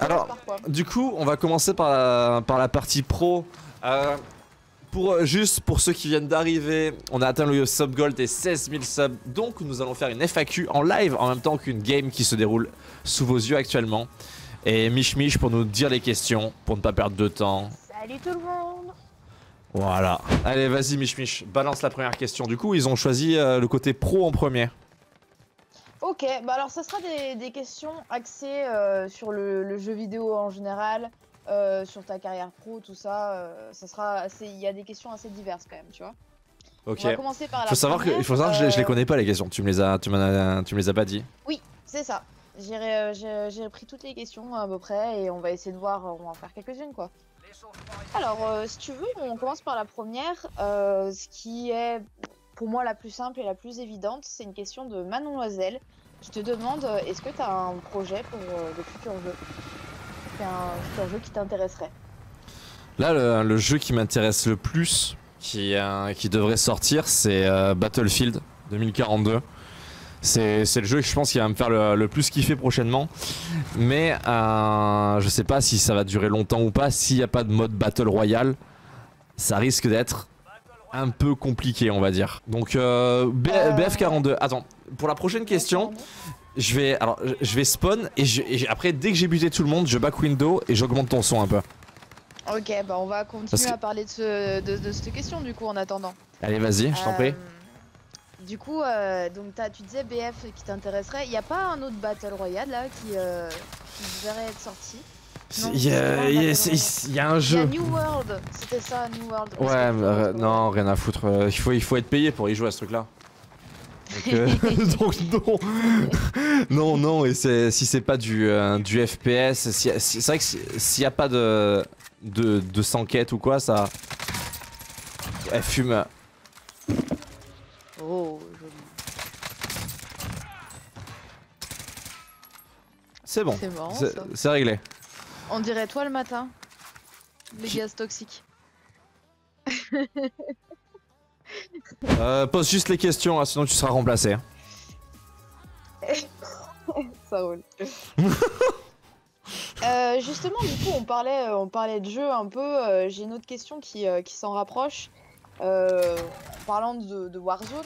Alors, du coup, on va commencer par la partie pro. Juste pour ceux qui viennent d'arriver, on a atteint le sub gold et 16 000 subs. Donc, nous allons faire une FAQ en live en même temps qu'une game qui se déroule sous vos yeux actuellement. Et Mishmish pour nous dire les questions, pour ne pas perdre de temps. Salut tout le monde! Voilà. Allez, vas-y Mishmish, balance la première question. Du coup, ils ont choisi le côté pro en premier. Ok, bah alors ça sera des questions axées sur le jeu vidéo en général, sur ta carrière pro, tout ça. Ça sera, il y a des questions assez diverses quand même, tu vois. Ok. On va commencer par la première. Il faut savoir que je les connais pas les questions. Tu me les as pas dit. Oui, c'est ça. J'ai pris toutes les questions à peu près et on va essayer de voir, on va en faire quelques-unes quoi. Alors, si tu veux, on commence par la première, ce qui est pour moi la plus simple et la plus évidente, c'est une question de Manon Loisel qui te demande est-ce que tu as un projet pour de futurs jeux, un futur jeu qui t'intéresserait. Là, le jeu qui m'intéresse le plus, qui devrait sortir, c'est Battlefield 2042. C'est le jeu que je pense qu'il va me faire le plus kiffer prochainement. Mais je sais pas si ça va durer longtemps ou pas. S'il n'y a pas de mode Battle Royale, ça risque d'être un peu compliqué, on va dire. Donc BF42. Attends, pour la prochaine question, je vais spawn et après dès que j'ai buté tout le monde, je back window et j'augmente ton son un peu. Ok, bah on va continuer à parler de cette question du coup en attendant. Allez, vas-y, je t'en prie. Du coup, donc tu disais BF qui t'intéresserait. Il n'y a pas un autre Battle Royale là qui devrait être sorti? Il y a un jeu. Il y a New World, c'était ça, New World. Ouais, bah, non, rien à foutre. Il faut être payé pour y jouer à ce truc-là. Donc, donc non. Non, et si c'est pas du FPS, c'est vrai que s'il n'y a pas de s'enquête ou quoi, ça. Elle fume. Oh, joli. C'est bon. C'est réglé. On dirait toi le matin. Les gaz toxiques. Pose juste les questions, hein, sinon tu seras remplacé. Ça roule. Justement, du coup, on parlait de jeu un peu. J'ai une autre question qui s'en rapproche. En parlant de Warzone,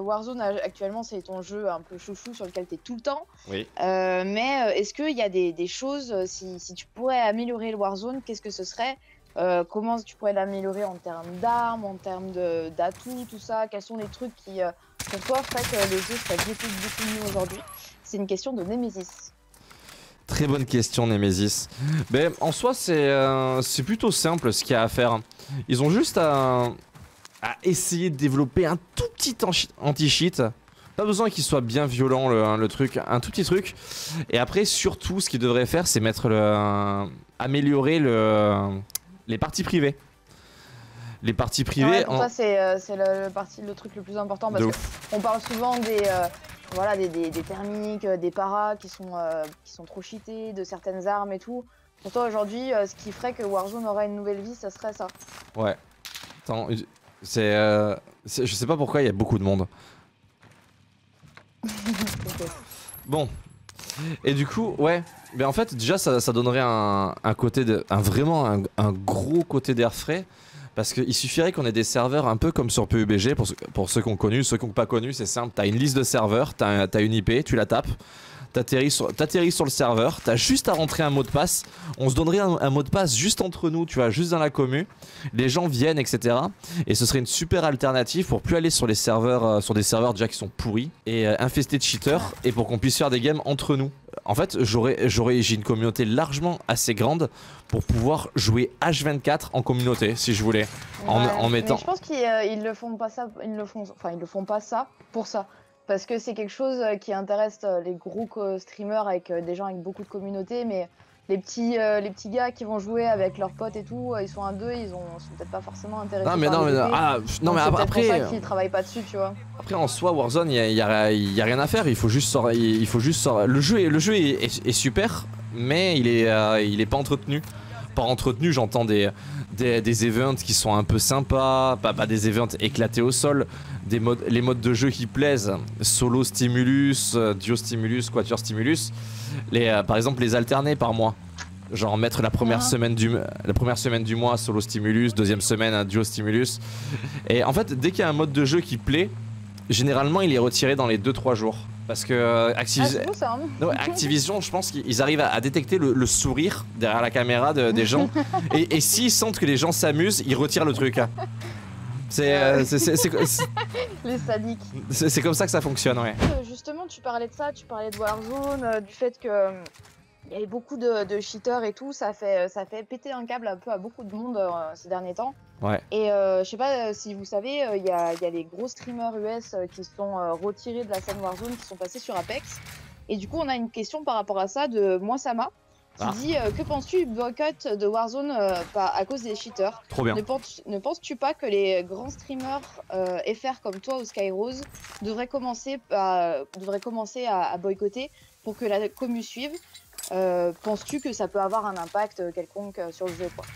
Warzone actuellement c'est ton jeu un peu chouchou sur lequel t'es tout le temps. Oui. Mais est-ce qu'il y a des choses, si tu pourrais améliorer le Warzone, qu'est-ce que ce serait? Comment tu pourrais l'améliorer en termes d'armes, en termes d'atouts, tout ça? Quels sont les trucs qui pour toi fait que le jeu serait beaucoup mieux aujourd'hui? C'est une question de Némésis. Très bonne question, Némésis. Mais en soi, c'est plutôt simple ce qu'il y a à faire. Ils ont juste à essayer de développer un tout petit anti-cheat. Pas besoin qu'il soit bien violent le truc, un tout petit truc. Et après, surtout, ce qu'ils devraient faire, c'est améliorer les parties privées. Les parties privées. Ouais, pour ça, c'est le truc le plus important parce qu'on parle souvent des thermiques, des paras qui sont trop cheatés, de certaines armes et tout. Pour toi aujourd'hui, ce qui ferait que Warzone aurait une nouvelle vie, ça serait ça. Ouais. Attends, je sais pas pourquoi il y a beaucoup de monde. Okay. Bon. Et du coup, ouais. Mais en fait, déjà, ça donnerait un côté vraiment un gros côté d'air frais. Parce qu'il suffirait qu'on ait des serveurs un peu comme sur PUBG, pour ceux qui ont connu, ceux qui n'ont pas connu, c'est simple, t'as une liste de serveurs, t'as une IP, tu la tapes, t'atterris sur le serveur, t'as juste à rentrer un mot de passe, on se donnerait un mot de passe juste entre nous, tu vois, juste dans la commu, les gens viennent, etc. Et ce serait une super alternative pour plus aller sur les serveurs, sur des serveurs déjà qui sont pourris et infestés de cheaters, et pour qu'on puisse faire des games entre nous. En fait, j'ai une communauté largement assez grande pour pouvoir jouer H24 en communauté, si je voulais, en mettant. Mais je pense qu'ils le font pas ça, ils le font pas ça pour ça, parce que c'est quelque chose qui intéresse les gros streamers avec des gens avec beaucoup de communautés, mais les petits gars qui vont jouer avec leurs potes et tout, ils sont à deux, ils sont peut-être pas forcément intéressés. Non mais après, c'est pour ça qu'ils travaillent pas dessus, tu vois. Après en soi Warzone, il y a rien à faire, il faut juste sortir. Le jeu est super, mais il est pas entretenu. par entretenu, j'entends des events qui sont un peu sympas, pas des events éclatés au sol, les modes de jeu qui plaisent, solo stimulus, duo stimulus, quatuor stimulus, par exemple les alterner par mois. Genre mettre la première semaine du mois solo stimulus, deuxième semaine un duo stimulus. Et en fait dès qu'il y a un mode de jeu qui plaît, généralement il est retiré dans les 2-3 jours. Parce que Activision, je pense qu'ils arrivent à détecter le sourire derrière la caméra des gens. Et s'ils sentent que les gens s'amusent, ils retirent le truc. Les sadiques. C'est comme ça que ça fonctionne, ouais. Justement, tu parlais de ça, tu parlais de Warzone, du fait que... Il y avait beaucoup de cheaters et tout, ça fait péter un câble un peu à beaucoup de monde ces derniers temps. Ouais. Et je sais pas si vous savez, il y a les gros streamers US qui se sont retirés de la scène Warzone, qui sont passés sur Apex. Et du coup, on a une question par rapport à ça de Moisama, qui dit que penses-tu du boycott de Warzone à cause des cheaters? Trop bien. Ne penses-tu pas que les grands streamers FR comme toi ou Skyrose devraient commencer à boycotter pour que la commu suive? Penses-tu que ça peut avoir un impact quelconque sur le jeu, quoi?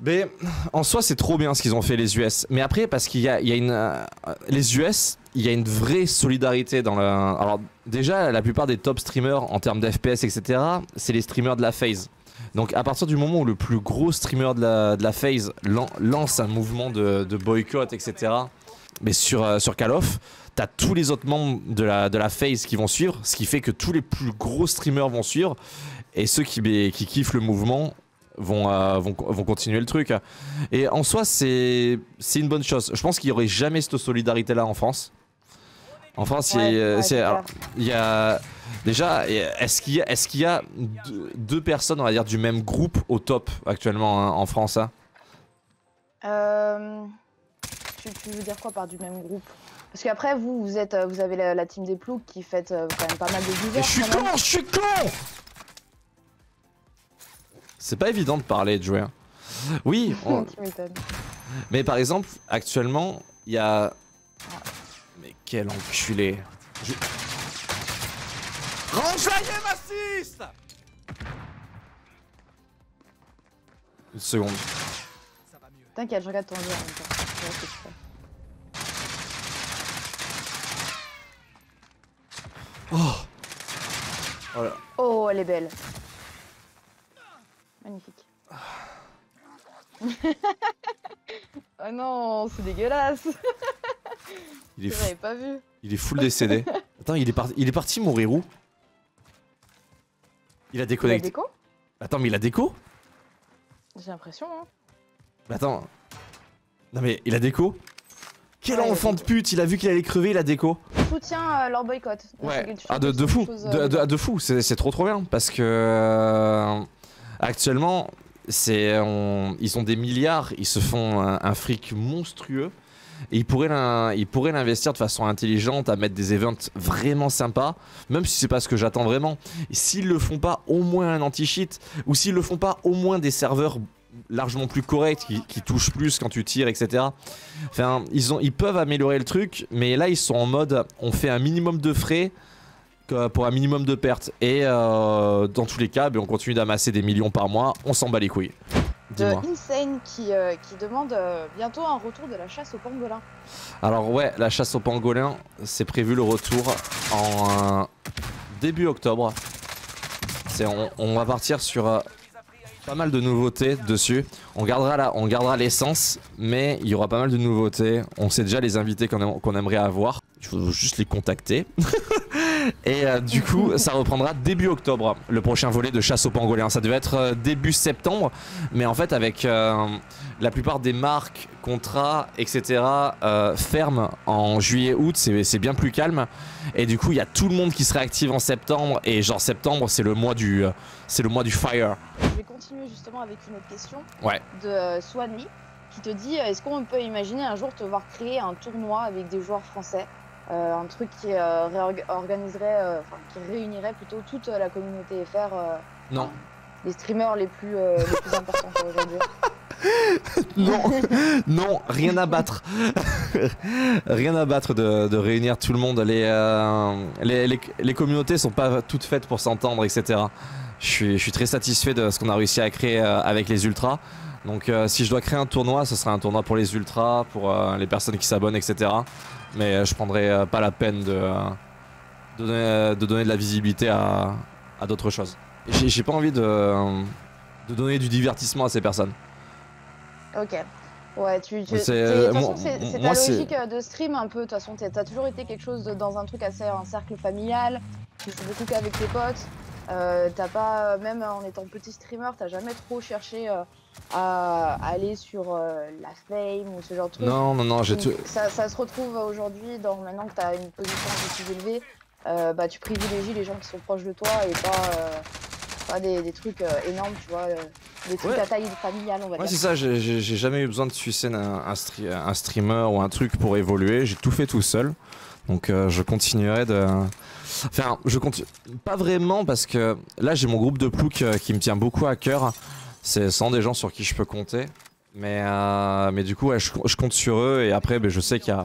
Mais en soi c'est trop bien ce qu'ils ont fait les US. Mais après parce qu'il y a une... les US, il y a une vraie solidarité dans le... Alors déjà la plupart des top streamers en termes d'FPS etc, c'est les streamers de la phase. Donc à partir du moment où le plus gros streamer de la phase lance un mouvement de boycott etc, mais sur Call of, t'as tous les autres membres de la phase qui vont suivre, ce qui fait que tous les plus gros streamers vont suivre et ceux qui kiffent le mouvement vont continuer le truc. Et en soi c'est une bonne chose. Je pense qu'il n'y aurait jamais cette solidarité là en France. En France, il y a déjà, est-ce qu'il y a deux personnes on va dire du même groupe au top actuellement hein, en France hein? Tu veux dire quoi par du même groupe? Parce qu'après vous avez la team des ploucs qui fait quand même pas mal de divers. Je suis con. C'est pas évident de parler et de jouer. Hein. Oui. Mais par exemple, actuellement, il y a... Mais quel enculé. Rejoignez ma 6. Une seconde. T'inquiète, je regarde ton jeu en même temps. Je vois ce que tu fais. Oh. Voilà. Oh, elle est belle. Magnifique. Oh non, c'est dégueulasse. Il est fou. J'avais pas vu. Il est full décédé. Attends, il est parti mourir où? Il a déconnecté. Il a déco? Attends, mais il a déco? J'ai l'impression, hein. Attends. Non mais il a déco? Quel enfant de pute, il a vu qu'il allait crever, il a déco. Je soutiens leur boycott. Ouais, ah, de fou, de fou, c'est trop bien. Parce que actuellement, ils ont des milliards, ils se font un fric monstrueux. Et ils pourraient l'investir de façon intelligente, à mettre des events vraiment sympas. Même si c'est pas ce que j'attends vraiment. S'ils le font pas, au moins un anti-cheat. Ou s'ils le font pas, au moins des serveurs largement plus correct, qui touche plus quand tu tires, etc. Enfin, ils peuvent améliorer le truc, mais là ils sont en mode, on fait un minimum de frais pour un minimum de pertes. Et dans tous les cas, on continue d'amasser des millions par mois, on s'en bat les couilles. Dis-moi. Insane qui demande bientôt un retour de la chasse au pangolin. Alors ouais, la chasse au pangolin, c'est prévu le retour en début octobre. On va partir sur... pas mal de nouveautés dessus, on gardera l'essence, mais il y aura pas mal de nouveautés. On sait déjà les invités qu'on aimerait avoir, il faut juste les contacter. Et du coup ça reprendra début octobre, le prochain volet de chasse aux pangolins. Ça devait être début septembre, mais en fait avec la plupart des marques, contrats, etc. Ferment en juillet-août, c'est bien plus calme. Et du coup il y a tout le monde qui se réactive en septembre, et genre septembre c'est le mois du fire. Je vais continuer justement avec une autre question de Swan Lee qui te dit: est-ce qu'on peut imaginer un jour te voir créer un tournoi avec des joueurs français, un truc qui réorganiserait, qui réunirait plutôt toute la communauté FR, non, les streamers les plus importants aujourd'hui? Non, non, rien à battre. Rien à battre de réunir tout le monde. Les communautés sont pas toutes faites pour s'entendre, etc. Je suis très satisfait de ce qu'on a réussi à créer avec les ultras. Donc si je dois créer un tournoi, ce sera un tournoi pour les ultras, pour les personnes qui s'abonnent, etc. Mais je prendrai pas la peine de donner de la visibilité à d'autres choses. J'ai pas envie de donner du divertissement à ces personnes. Ok. Ouais, c'est ta logique de stream un peu. De toute façon, t'as toujours été quelque chose de, dans un truc assez un cercle familial. Tu joues beaucoup qu'avec tes potes. T'as pas, même en étant petit streamer, t'as jamais trop cherché à aller sur la fame ou ce genre de truc. Non, non, non, j'ai tout. Ça se retrouve aujourd'hui, maintenant que t'as une position un peu plus élevée, bah tu privilégies les gens qui sont proches de toi et pas des trucs énormes, tu vois, des trucs à taille familiale, on va dire. Ouais, c'est ça, j'ai jamais eu besoin de sucer un streamer ou un truc pour évoluer, j'ai tout fait tout seul. Donc je continuerai de... Enfin, je continue... Pas vraiment parce que là j'ai mon groupe de plouc qui me tient beaucoup à cœur. C'est sans des gens sur qui je peux compter. Mais du coup, ouais, je compte sur eux et après je sais qu'il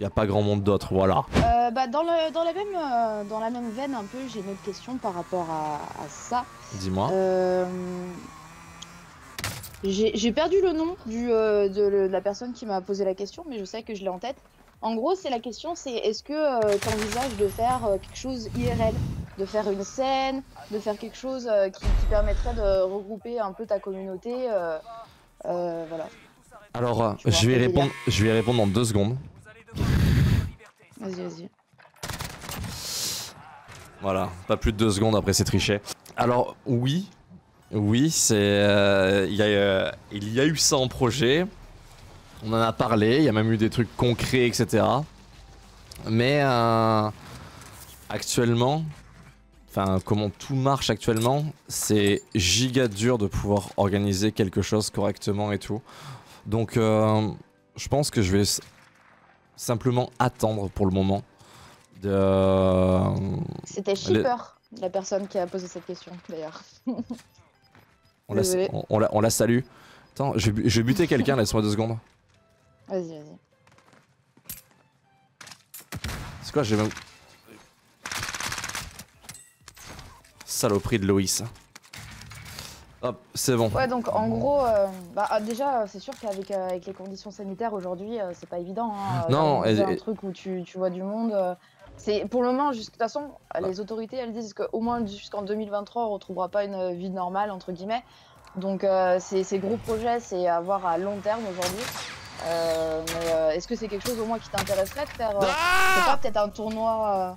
y a pas grand monde d'autre, voilà. Bah, dans la même veine un peu, j'ai une autre question par rapport à ça. Dis-moi. J'ai perdu le nom de la personne qui m'a posé la question, mais je sais que je l'ai en tête. En gros, c'est la question, c'est est-ce que tu envisages de faire quelque chose IRL, de faire une scène, de faire quelque chose qui permettrait de regrouper un peu ta communauté, voilà. Alors, je vais répondre dans 2 secondes. Vas-y, vas-y. Voilà, pas plus de 2 secondes, après c'est triché. Alors, oui, c'est, il y a eu ça en projet. On en a parlé, il y a même eu des trucs concrets, etc. Mais actuellement, enfin comment tout marche actuellement, c'est giga dur de pouvoir organiser quelque chose correctement et tout. Donc je pense que je vais simplement attendre pour le moment. C'était Shipper, la personne qui a posé cette question d'ailleurs. on la salue. Attends, je vais buter quelqu'un, laisse-moi 2 secondes. Vas-y, vas-y. C'est quoi, j'ai même... Saloperie de Loïs. Hop, c'est bon. Ouais, donc en gros, bah, déjà, c'est sûr qu'avec avec les conditions sanitaires aujourd'hui, c'est pas évident. Hein, non, c'est un truc où tu vois du monde. C'est pour le moment, de toute façon, les autorités, elles disent qu'au moins jusqu'en 2023, on retrouvera pas une vie normale, entre guillemets. Donc ces gros projets, c'est à voir à long terme aujourd'hui. Mais est-ce que c'est quelque chose au moins qui t'intéresserait de faire c'est pas peut-être un tournoi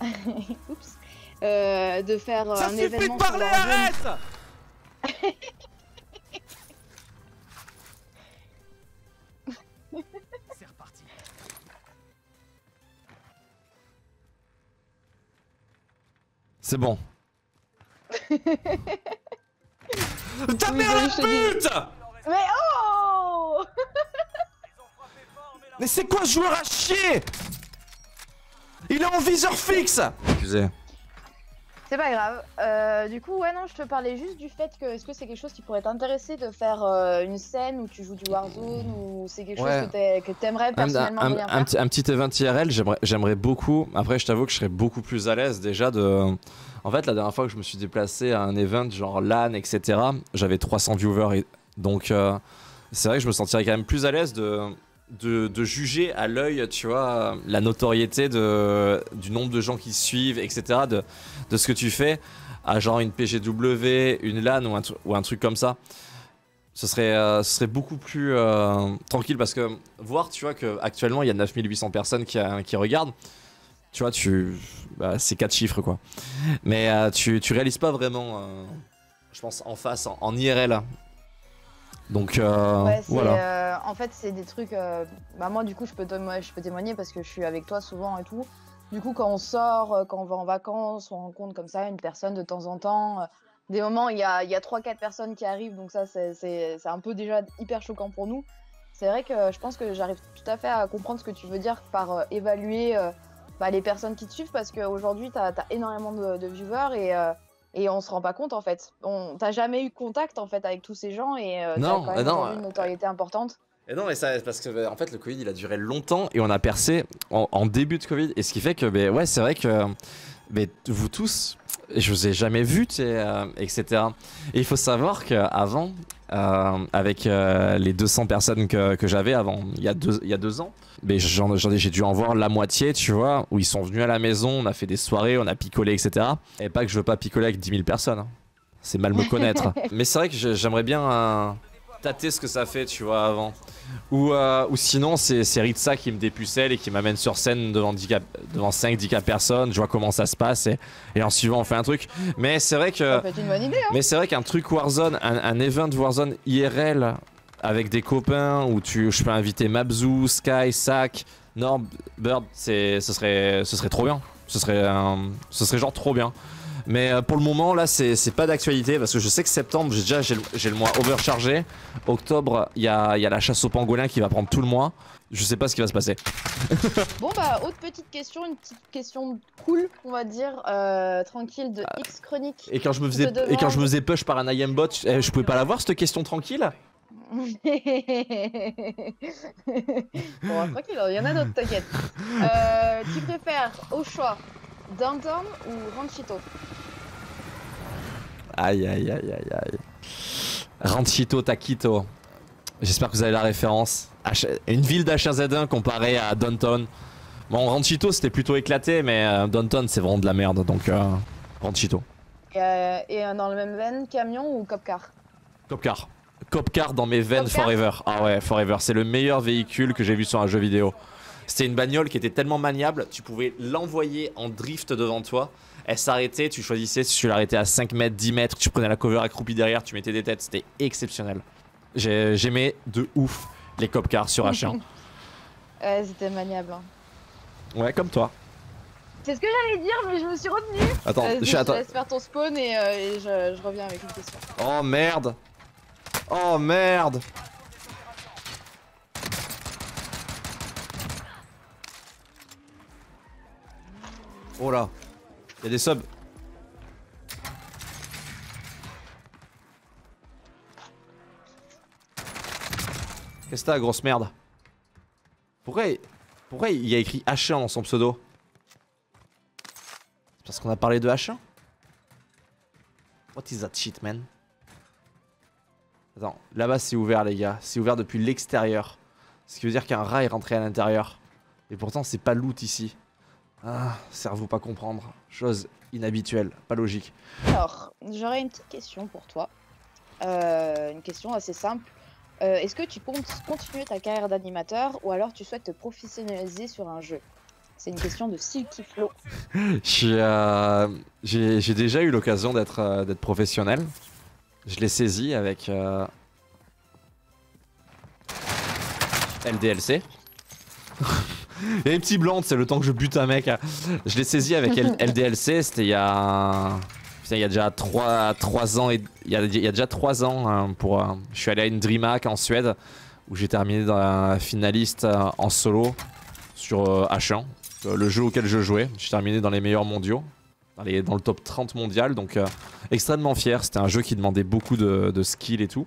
Oups. De faire ça un événement de parler, arrête. C'est reparti. C'est bon. Ta mère la pute. Mais oh. Mais c'est quoi ce joueur à chier? Il est en viseur fixe. Excusez. C'est pas grave. Du coup, ouais, non, je te parlais juste du fait que est-ce que c'est quelque chose qui pourrait t'intéresser de faire une scène où tu joues du Warzone ou c'est quelque chose que t'aimerais personnellement bien faire. Un petit event IRL, j'aimerais beaucoup. Après, je t'avoue que je serais beaucoup plus à l'aise déjà de... En fait, la dernière fois que je me suis déplacé à un event genre LAN, etc., j'avais 300 viewers. Et... Donc... C'est vrai que je me sentirais quand même plus à l'aise de juger à l'œil, tu vois, la notoriété du nombre de gens qui suivent, etc. De ce que tu fais à genre une PGW, une LAN ou un truc comme ça. Ce serait beaucoup plus tranquille parce que voir, tu vois, qu'actuellement il y a 9800 personnes qui regardent, tu vois, bah, c'est 4 chiffres quoi. Mais tu réalises pas vraiment, je pense, en face, en IRL. Donc ouais, voilà. En fait c'est des trucs, bah moi du coup je peux témoigner parce que je suis avec toi souvent et tout. Du coup quand on sort, quand on va en vacances, on rencontre comme ça une personne de temps en temps. Des moments il y a 3-4 personnes qui arrivent donc ça c'est un peu déjà hyper choquant pour nous. C'est vrai que je pense que j'arrive tout à fait à comprendre ce que tu veux dire par évaluer bah, les personnes qui te suivent parce qu'aujourd'hui t'as énormément de viewers et on se rend pas compte en fait. T'as jamais eu contact en fait avec tous ces gens et t'as quand même une notoriété importante. Et non, mais ça, parce que en fait le Covid il a duré longtemps et on a percé en début de Covid et ce qui fait que, mais ouais, c'est vrai que mais vous tous, je vous ai jamais vu, etc. Et il faut savoir qu'avant, avec les 200 personnes que j'avais avant, il y a deux ans, j'ai dû en voir la moitié, tu vois, où ils sont venus à la maison, on a fait des soirées, on a picolé, etc. Et pas que je veux pas picoler avec 10 000 personnes, hein. C'est mal me connaître. Mais c'est vrai que j'aimerais bien tâter ce que ça fait, tu vois, avant. Ou sinon, c'est Ritsa qui me dépucelle et qui m'amène sur scène devant 5-10K personnes. Je vois comment ça se passe et en suivant, on fait un truc. Mais c'est vrai que. Ça peut être une bonne idée, hein. Mais c'est vrai qu'un truc Warzone, un event Warzone IRL avec des copains où je peux inviter Mabzu, Sky Sac, Norm Bird, ce serait trop bien. Ce serait genre trop bien. Mais pour le moment, là, c'est pas d'actualité parce que je sais que septembre, j'ai le mois overchargé. Octobre, il y a la chasse aux pangolins qui va prendre tout le mois. Je sais pas ce qui va se passer. Bon, bah, autre petite question, une petite question cool, on va dire, tranquille de X chronique. Et quand je me faisais push par un IM bot, je pouvais pas l'avoir cette question tranquille? Bon, tranquille, il y en a d'autres, t'inquiète. Tu préfères au choix Downtown ou Ranchito? Aïe aïe aïe aïe aïe. Ranchito Taquito. J'espère que vous avez la référence. Une ville d'H1Z1 comparée à Downtown. Bon, Ranchito c'était plutôt éclaté, mais Downtown c'est vraiment de la merde, donc Ranchito. Et dans le même veine, camion ou cop-car? Cop-car. Cop-car dans mes veines forever. Ah ouais, forever. C'est le meilleur véhicule que j'ai vu sur un jeu vidéo. C'était une bagnole qui était tellement maniable, tu pouvais l'envoyer en drift devant toi. Elle s'arrêtait, tu choisissais si tu l'arrêtais à 5 mètres, 10 mètres, tu prenais la cover accroupie derrière, tu mettais des têtes, c'était exceptionnel. J'aimais de ouf les cop-cars sur H1. Ouais, c'était maniable. Hein. Ouais, comme toi. C'est ce que j'allais dire, mais je me suis retenu. Attends, je laisse faire ton spawn et je reviens avec une question. Oh merde! Oh merde! Oh là, il y a des subs. Qu'est-ce que t'as, grosse merde? Pourquoi il y a écrit H1 dans son pseudo? C'est parce qu'on a parlé de H1? What is that shit, man? Attends, là-bas c'est ouvert, les gars. C'est ouvert depuis l'extérieur. Ce qui veut dire qu'un rat est rentré à l'intérieur. Et pourtant, c'est pas loot ici. Ah, cerveau pas comprendre, chose inhabituelle, pas logique. Alors, j'aurais une petite question pour toi, une question assez simple. Est-ce que tu comptes continuer ta carrière d'animateur ou alors tu souhaites te professionnaliser sur un jeu? C'est une question de Silky Flow. J'ai déjà eu l'occasion d'être professionnel. Je l'ai saisi avec LDLC. Il y a une petite blonde, c'est le temps que je bute un mec. Je l'ai saisi avec LDLC, c'était il y a déjà 3 ans. Il y a déjà 3 ans. Je suis allé à une Dreamhack en Suède où j'ai terminé dans la finaliste en solo sur H1, le jeu auquel je jouais. J'ai terminé dans les meilleurs mondiaux, dans le top 30 mondial, donc extrêmement fier. C'était un jeu qui demandait beaucoup de skill et tout.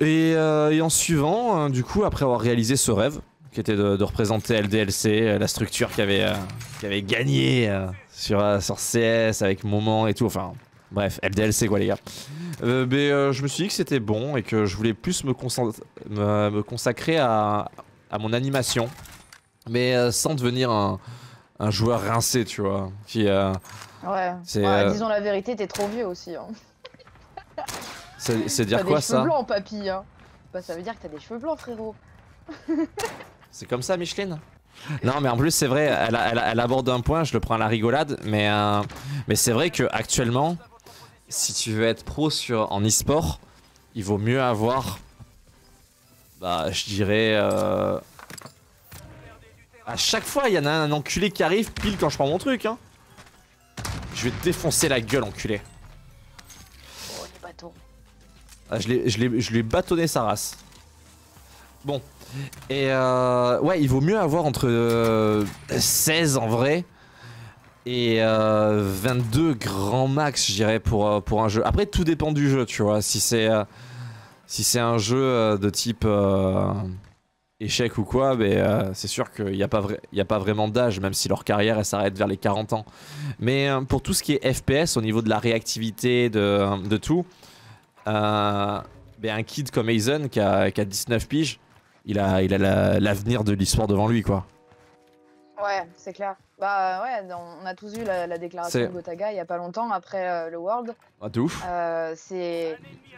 Et en suivant, du coup, après avoir réalisé ce rêve, qui était de représenter LDLC, la structure qui avait gagné sur CS avec Moment et tout, enfin bref, LDLC quoi les gars. Je me suis dit que c'était bon et que je voulais plus me consacrer à mon animation, mais sans devenir un joueur rincé, tu vois. Disons la vérité, t'es trop vieux aussi. Hein. C'est dire quoi ça? T'as des cheveux blancs, papy. Hein. Bah, ça veut dire que t'as des cheveux blancs, frérot. C'est comme ça, Micheline? Non, mais en plus, c'est vrai, elle aborde un point, je le prends à la rigolade, mais c'est vrai que actuellement, si tu veux être pro en e-sport, il vaut mieux avoir, je dirais, à chaque fois, il y en a un enculé qui arrive pile quand je prends mon truc, hein. Je vais te défoncer la gueule, enculé. Oh, les bâtons. Ah, je l'ai bâtonné sa race. Bon. Ouais, il vaut mieux avoir entre 16 en vrai et 22 grand max, je dirais, pour un jeu. Après, tout dépend du jeu, tu vois. Si c'est un jeu de type échec ou quoi, mais c'est sûr qu'il n'y a, pas vraiment d'âge, même si leur carrière elle s'arrête vers les 40 ans. Mais pour tout ce qui est FPS, au niveau de la réactivité, de tout, un kid comme Aizen qui a 19 piges, il a l'avenir de l'histoire devant lui, quoi. Ouais, c'est clair. Bah ouais, on a tous eu la déclaration de Gotaga il y a pas longtemps après le World. Ah, de ouf.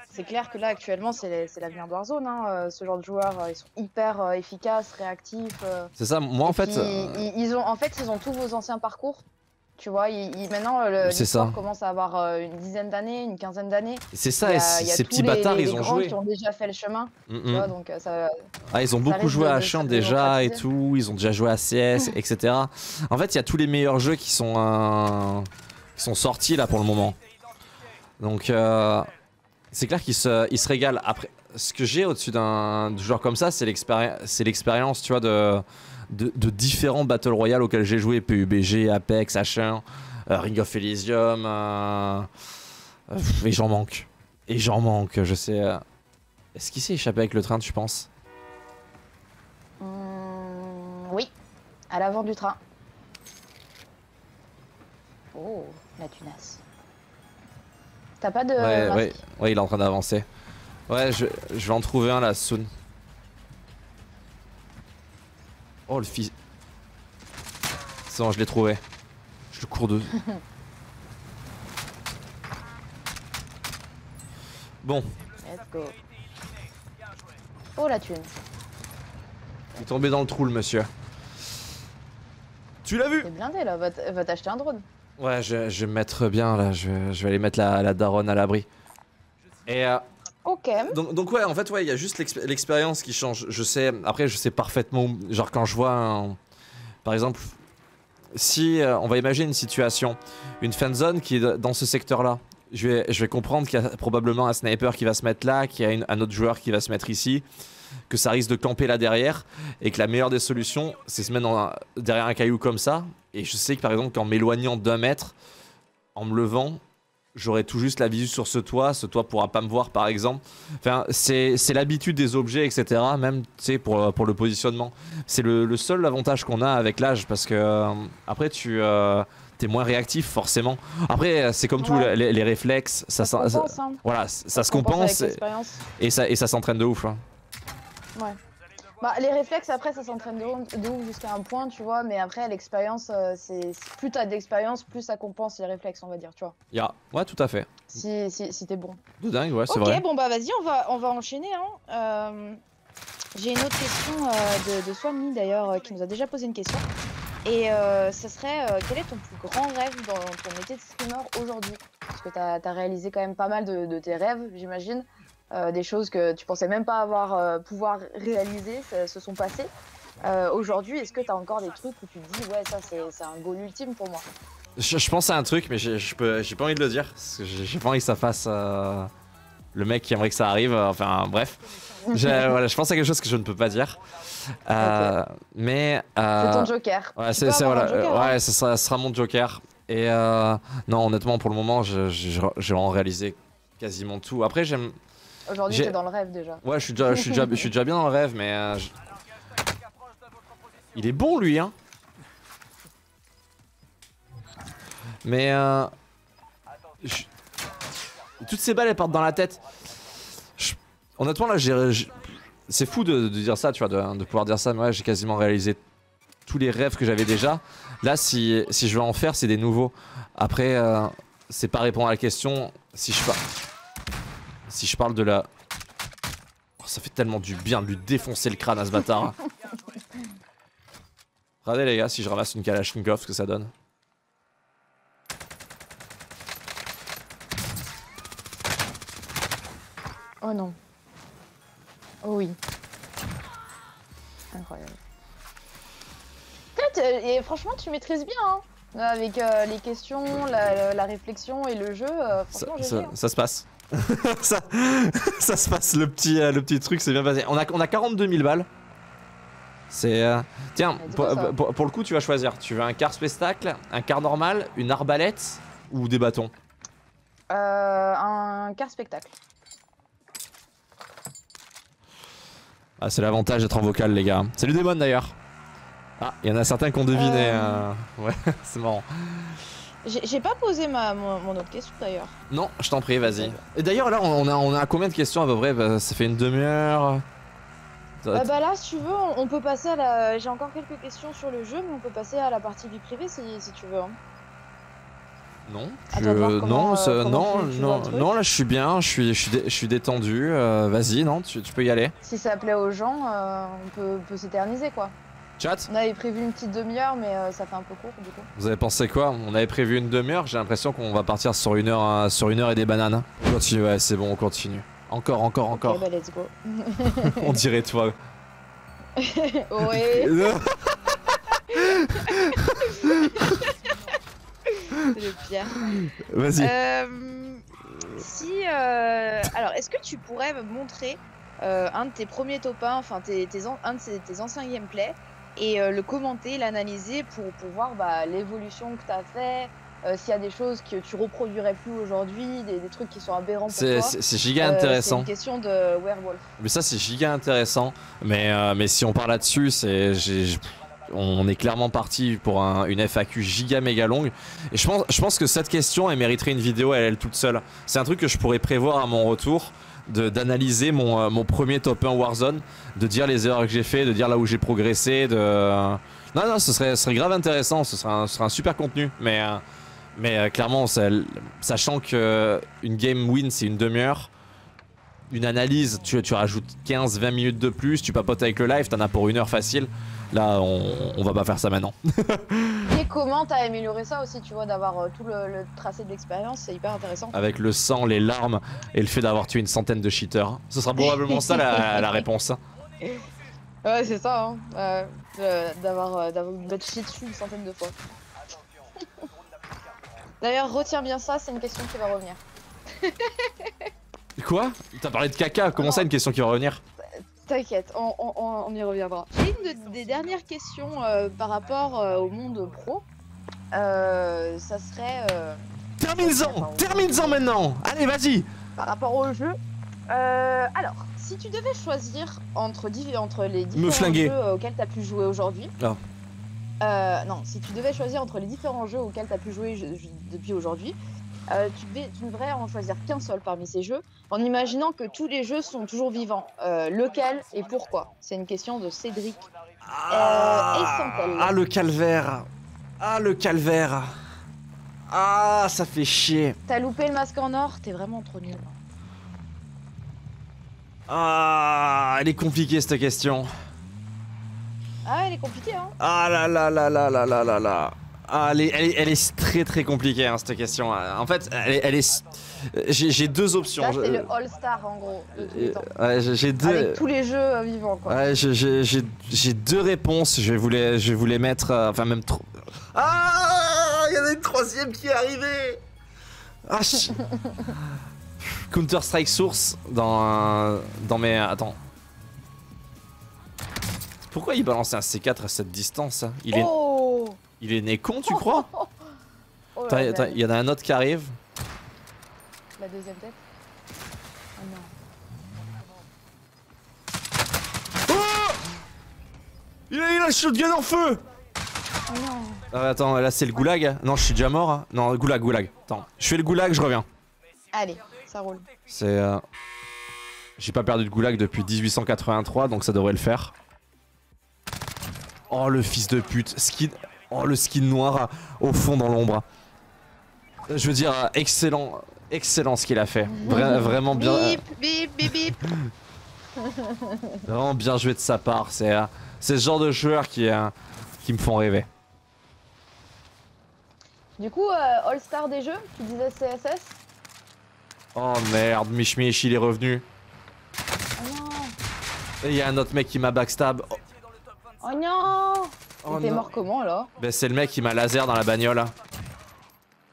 C'est clair que là, actuellement, c'est l'avenir de Warzone. Hein. Ce genre de joueurs, ils sont hyper efficaces, réactifs. C'est ça, moi en fait. Ils ont tous vos anciens parcours. Tu vois, maintenant, l'histoire commence à avoir une dizaine d'années, une quinzaine d'années. C'est ça, ces petits bâtards, ils ont joué. Ils ont déjà fait le chemin. Tu vois, donc, ça, ils ont beaucoup joué à H1 déjà et tout. Ils ont déjà joué à CS, etc. En fait, il y a tous les meilleurs jeux qui sont sortis là pour le moment. Donc, c'est clair qu'ils se régalent. Après, ce que j'ai au-dessus d'un joueur comme ça, c'est l'expérience, tu vois, de différents Battle Royale auxquels j'ai joué, PUBG, Apex, H1, Ring of Elysium, et j'en manque. Je sais. Est-ce qu'il s'est échappé avec le train, tu penses? Oui, à l'avant du train. Oh, la tunasse. T'as pas de... Ouais, il est en train d'avancer. Ouais, je vais en trouver un là, soon. Oh le fils. C'est bon, je l'ai trouvé. Je le cours de. Bon. Let's go. Oh la thune. Il est tombé dans le trou, le monsieur. Tu l'as vu? C'est blindé là, va t'acheter un drone. Ouais, je vais me mettre bien là, je vais aller mettre la daronne à l'abri. Et okay. Donc ouais, en fait, ouais, il y a juste l'expérience qui change. Je sais, après, je sais parfaitement, genre quand je vois, par exemple, si on va imaginer une situation, une fanzone qui est dans ce secteur-là, je vais comprendre qu'il y a probablement un sniper qui va se mettre là, qu'il y a un autre joueur qui va se mettre ici, que ça risque de camper là derrière, et que la meilleure des solutions, c'est se mettre derrière un caillou comme ça. Et je sais que par exemple, qu'en m'éloignant d'un mètre, en me levant, j'aurai tout juste la visu sur ce toit pourra pas me voir par exemple. Enfin, c'est l'habitude des objets, etc. Même, tu sais, pour le positionnement. C'est le seul avantage qu'on a avec l'âge parce que après, t'es moins réactif forcément. Après, c'est comme tout, les réflexes, ça se compense et ça s'entraîne de ouf. Hein. Ouais. Bah, les réflexes, après, ça s'entraîne de ouf jusqu'à un point, tu vois. Mais après, l'expérience, plus t'as d'expérience, plus ça compense les réflexes, on va dire, tu vois. Yeah. Ouais, tout à fait. Si t'es bon. De dingue, ouais, c'est vrai. Ok, bon, bah vas-y, on va enchaîner. Hein. J'ai une autre question de Swan Lee, d'ailleurs, qui nous a déjà posé une question. Et ça serait, quel est ton plus grand rêve dans ton métier de streamer aujourd'hui? Parce que t'as réalisé quand même pas mal de tes rêves, j'imagine. Des choses que tu pensais même pas pouvoir réaliser se sont passées. Aujourd'hui, est-ce que tu as encore des trucs où tu te dis ouais, ça c'est un goal ultime pour moi? Je pense à un truc, mais j'ai pas envie de le dire. J'ai pas envie que ça fasse le mec qui aimerait que ça arrive. Enfin bref, voilà, je pense à quelque chose que je ne peux pas dire. Okay. Mais c'est ton joker. Ouais, ça sera mon joker. Et non, honnêtement, pour le moment, j'ai en réalisé quasiment tout. Après, j'aime. Aujourd'hui, t'es dans le rêve déjà. Ouais, je suis déjà bien dans le rêve, mais. Il est bon, lui, hein. Mais. Toutes ces balles, elles partent dans la tête. Honnêtement, là, c'est fou de dire ça, tu vois, de pouvoir dire ça, mais ouais, j'ai quasiment réalisé tous les rêves que j'avais déjà. Là, si je veux en faire, c'est des nouveaux. Après, c'est pas répondre à la question si je pars. Si je parle de la... Oh, ça fait tellement du bien de lui défoncer le crâne à ce bâtard. Regardez les gars, si je ramasse une Kalachnikov, ce que ça donne. Oh non. Oh oui. Incroyable. Et franchement, tu maîtrises bien, hein. Avec les questions, la réflexion et le jeu, franchement, ça se passe. Ça se passe, le petit truc, c'est bien passé. On a 42 000 balles. C'est tiens, pour le coup, tu vas choisir. Tu veux un quart spectacle, un quart normal, une arbalète ou des bâtons? Un quart spectacle. Ah, c'est l'avantage d'être en vocal, les gars. Salut Démon d'ailleurs. Ah, il y en a certains qui ont deviné. Ouais, c'est marrant. J'ai pas posé mon autre question d'ailleurs. Non, je t'en prie, vas-y. Et d'ailleurs, là, on a combien de questions à peu près? Bah, ça fait une demi-heure. Bah là, si tu veux, on peut passer à la... J'ai encore quelques questions sur le jeu, mais on peut passer à la partie vie privée si tu veux. Hein. Non, non, là je suis bien, je suis détendu, vas-y, non, tu peux y aller. Si ça plaît aux gens, on peut s'éterniser quoi. Chat. On avait prévu une petite demi-heure, mais ça fait un peu court du coup. Vous avez pensé quoi? On avait prévu une demi-heure, j'ai l'impression qu'on va partir sur une heure et des bananes. Continue, ouais, c'est bon, on continue. Encore. Okay, bah, let's go. On dirait toi. Ouais. C'est le pire. Vas-y. Alors, est-ce que tu pourrais me montrer un de tes premiers top 1, enfin tes anciens gameplays, et le commenter, l'analyser pour voir bah, l'évolution que tu as fait, s'il y a des choses que tu reproduirais plus aujourd'hui, des trucs qui sont aberrants pour toi. C'est giga intéressant. C'est une question de Werewolf. Mais ça, c'est giga intéressant. Mais si on parle là-dessus, c'est... On est clairement parti pour une FAQ giga méga longue. Et je pense que cette question, elle mériterait une vidéo à elle toute seule. C'est un truc que je pourrais prévoir à mon retour, d'analyser mon premier top 1 Warzone, de dire les erreurs que j'ai fait, de dire là où j'ai progressé, Non, ce serait grave intéressant, ce serait un super contenu. Mais clairement, sachant qu'une game win, c'est une demi-heure. Une analyse, tu rajoutes 15-20 minutes de plus, tu papotes avec le live, t'en as pour une heure facile. Là, on va pas faire ça maintenant. Et comment t'as amélioré ça aussi, tu vois, d'avoir tout le tracé de l'expérience, c'est hyper intéressant. Avec le sang, les larmes et le fait d'avoir tué une centaine de cheaters. Ce sera probablement ça la réponse. Ouais, c'est ça, hein. D'avoir battu dessus une centaine de fois. D'ailleurs, retiens bien ça, c'est une question qui va revenir. Quoi? T'as parlé de caca, comment ça, une question qui va revenir? T'inquiète, on y reviendra. J'ai une des dernières questions par rapport au monde pro. Ça serait... Termine-en maintenant. Allez, vas-y. Par rapport au jeu. Alors, si tu devais choisir entre les différents jeux auxquels t'as pu jouer aujourd'hui... Oh. Non, si tu devais choisir entre les différents jeux auxquels t'as pu jouer depuis aujourd'hui... tu ne devrais en choisir qu'un seul parmi ces jeux, en imaginant que tous les jeux sont toujours vivants. Lequel et pourquoi? C'est une question de Cédric. Ah, le calvaire. Ah, le calvaire. Ah, ça fait chier. T'as loupé le masque en or, t'es vraiment trop nul. Ah, elle est compliquée cette question. Ah, elle est compliquée, hein. Ah là là là là là là là là. Ah, elle est très très compliquée, hein, cette question. En fait, elle est... J'ai deux options. Là, c'est le All-Star, en gros. J'ai deux... Avec tous les jeux vivants, quoi. Ouais, j'ai deux réponses. Je voulais mettre... Enfin, même trop... Ah, il y en a une troisième qui est arrivée. Ah, Counter-Strike Source dans mes... Attends. Pourquoi il balançait un C4 à cette distance, hein? Il est né con, tu crois? Oh, il y en a un autre qui arrive. La deuxième tête. Oh non. Oh, il a le shotgun en feu. Oh non. Attends, là c'est le goulag. Non, je suis déjà mort. Hein. Non, goulag. Attends, je fais le goulag, je reviens. Allez, ça roule. C'est... J'ai pas perdu de goulag depuis 1883, donc ça devrait le faire. Oh, le fils de pute. Skin... Oh, le skin noir au fond dans l'ombre. Je veux dire, excellent ce qu'il a fait. Vraiment bien. Bip. Vraiment bien joué de sa part. C'est ce genre de joueur qui me font rêver. Du coup, All-Star des jeux, tu disais CSS? Oh merde, Mishmish, il est revenu. Oh non. Il y a un autre mec qui m'a backstab. Oh, oh non. Oh, t'es mort comment alors? Ben, c'est le mec qui m'a laser dans la bagnole.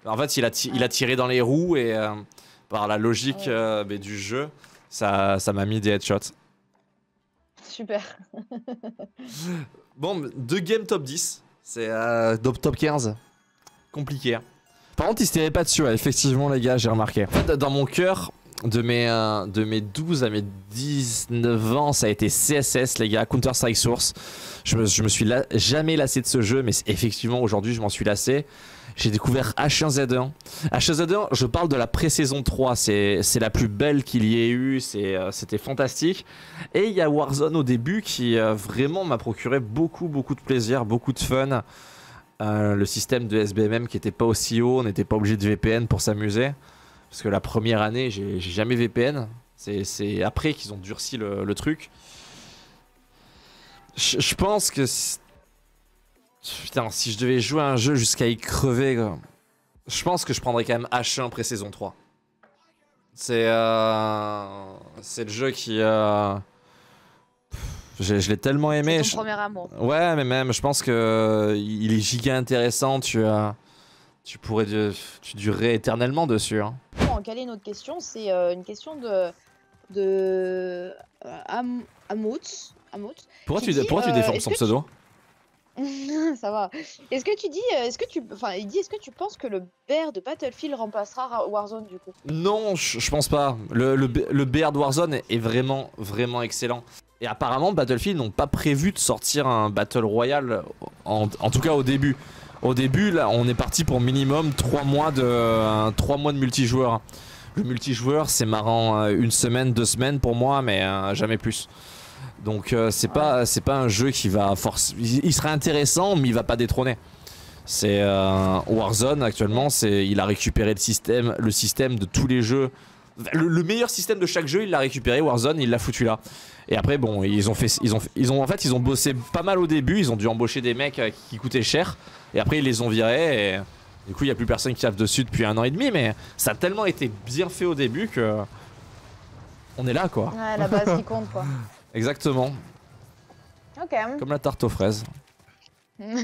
En fait, il a tiré dans les roues et par la logique du jeu, ça m'a mis des headshots. Super. Bon, 2 games top 10. C'est top 15. Compliqué. Hein. Par contre, il se tirait pas dessus, effectivement, les gars, j'ai remarqué. En fait, dans mon cœur, De mes 12 à mes 19 ans, ça a été CSS, les gars, Counter-Strike Source. Je me suis jamais lassé de ce jeu, mais effectivement, aujourd'hui, je m'en suis lassé. J'ai découvert H1Z1. H1Z1, je parle de la pré-saison 3. C'est la plus belle qu'il y ait eu. C'était fantastique. Et il y a Warzone au début qui vraiment m'a procuré beaucoup de plaisir, beaucoup de fun. Le système de SBMM qui n'était pas aussi haut. On n'était pas obligé de VPN pour s'amuser. Parce que la première année, j'ai jamais VPN. C'est après qu'ils ont durci le truc. Je pense que... Putain, si je devais jouer à un jeu jusqu'à y crever, quoi, je pense que je prendrais quand même H1 pré-saison 3. C'est le jeu qui... Je l'ai tellement aimé. C'est ton premier amour. Ouais, mais même, je pense que il est giga intéressant. Tu durerais éternellement dessus. Hein. En caler une autre question, c'est une question de Amout. Pourquoi tu déformes son pseudo? Ça va. Est-ce que tu dis, est-ce que tu penses que le BR de Battlefield remplacera Warzone du coup? Non, je pense pas. Le BR de Warzone est vraiment excellent. Et apparemment, Battlefield n'ont pas prévu de sortir un Battle Royale, en tout cas au début. Au début, là, on est parti pour minimum 3 mois de multijoueur. Le multijoueur, c'est marrant, une semaine, 2 semaines pour moi, mais jamais plus. Donc c'est pas un jeu qui va forcer. Il sera intéressant, mais il va pas détrôner. C'est Warzone actuellement, il a récupéré le système de tous les jeux. Le meilleur système de chaque jeu, il l'a récupéré. Warzone, il l'a foutu là. Et après, bon, ils ont bossé pas mal au début. Ils ont dû embaucher des mecs qui coûtaient cher. Et après, ils les ont virés. Et du coup, il y a plus personne qui taffe dessus depuis 1 an et demi. Mais ça a tellement été bien fait au début que on est là, quoi. Ouais, la base qui compte, quoi. Exactement. Ok. Comme la tarte aux fraises. C'est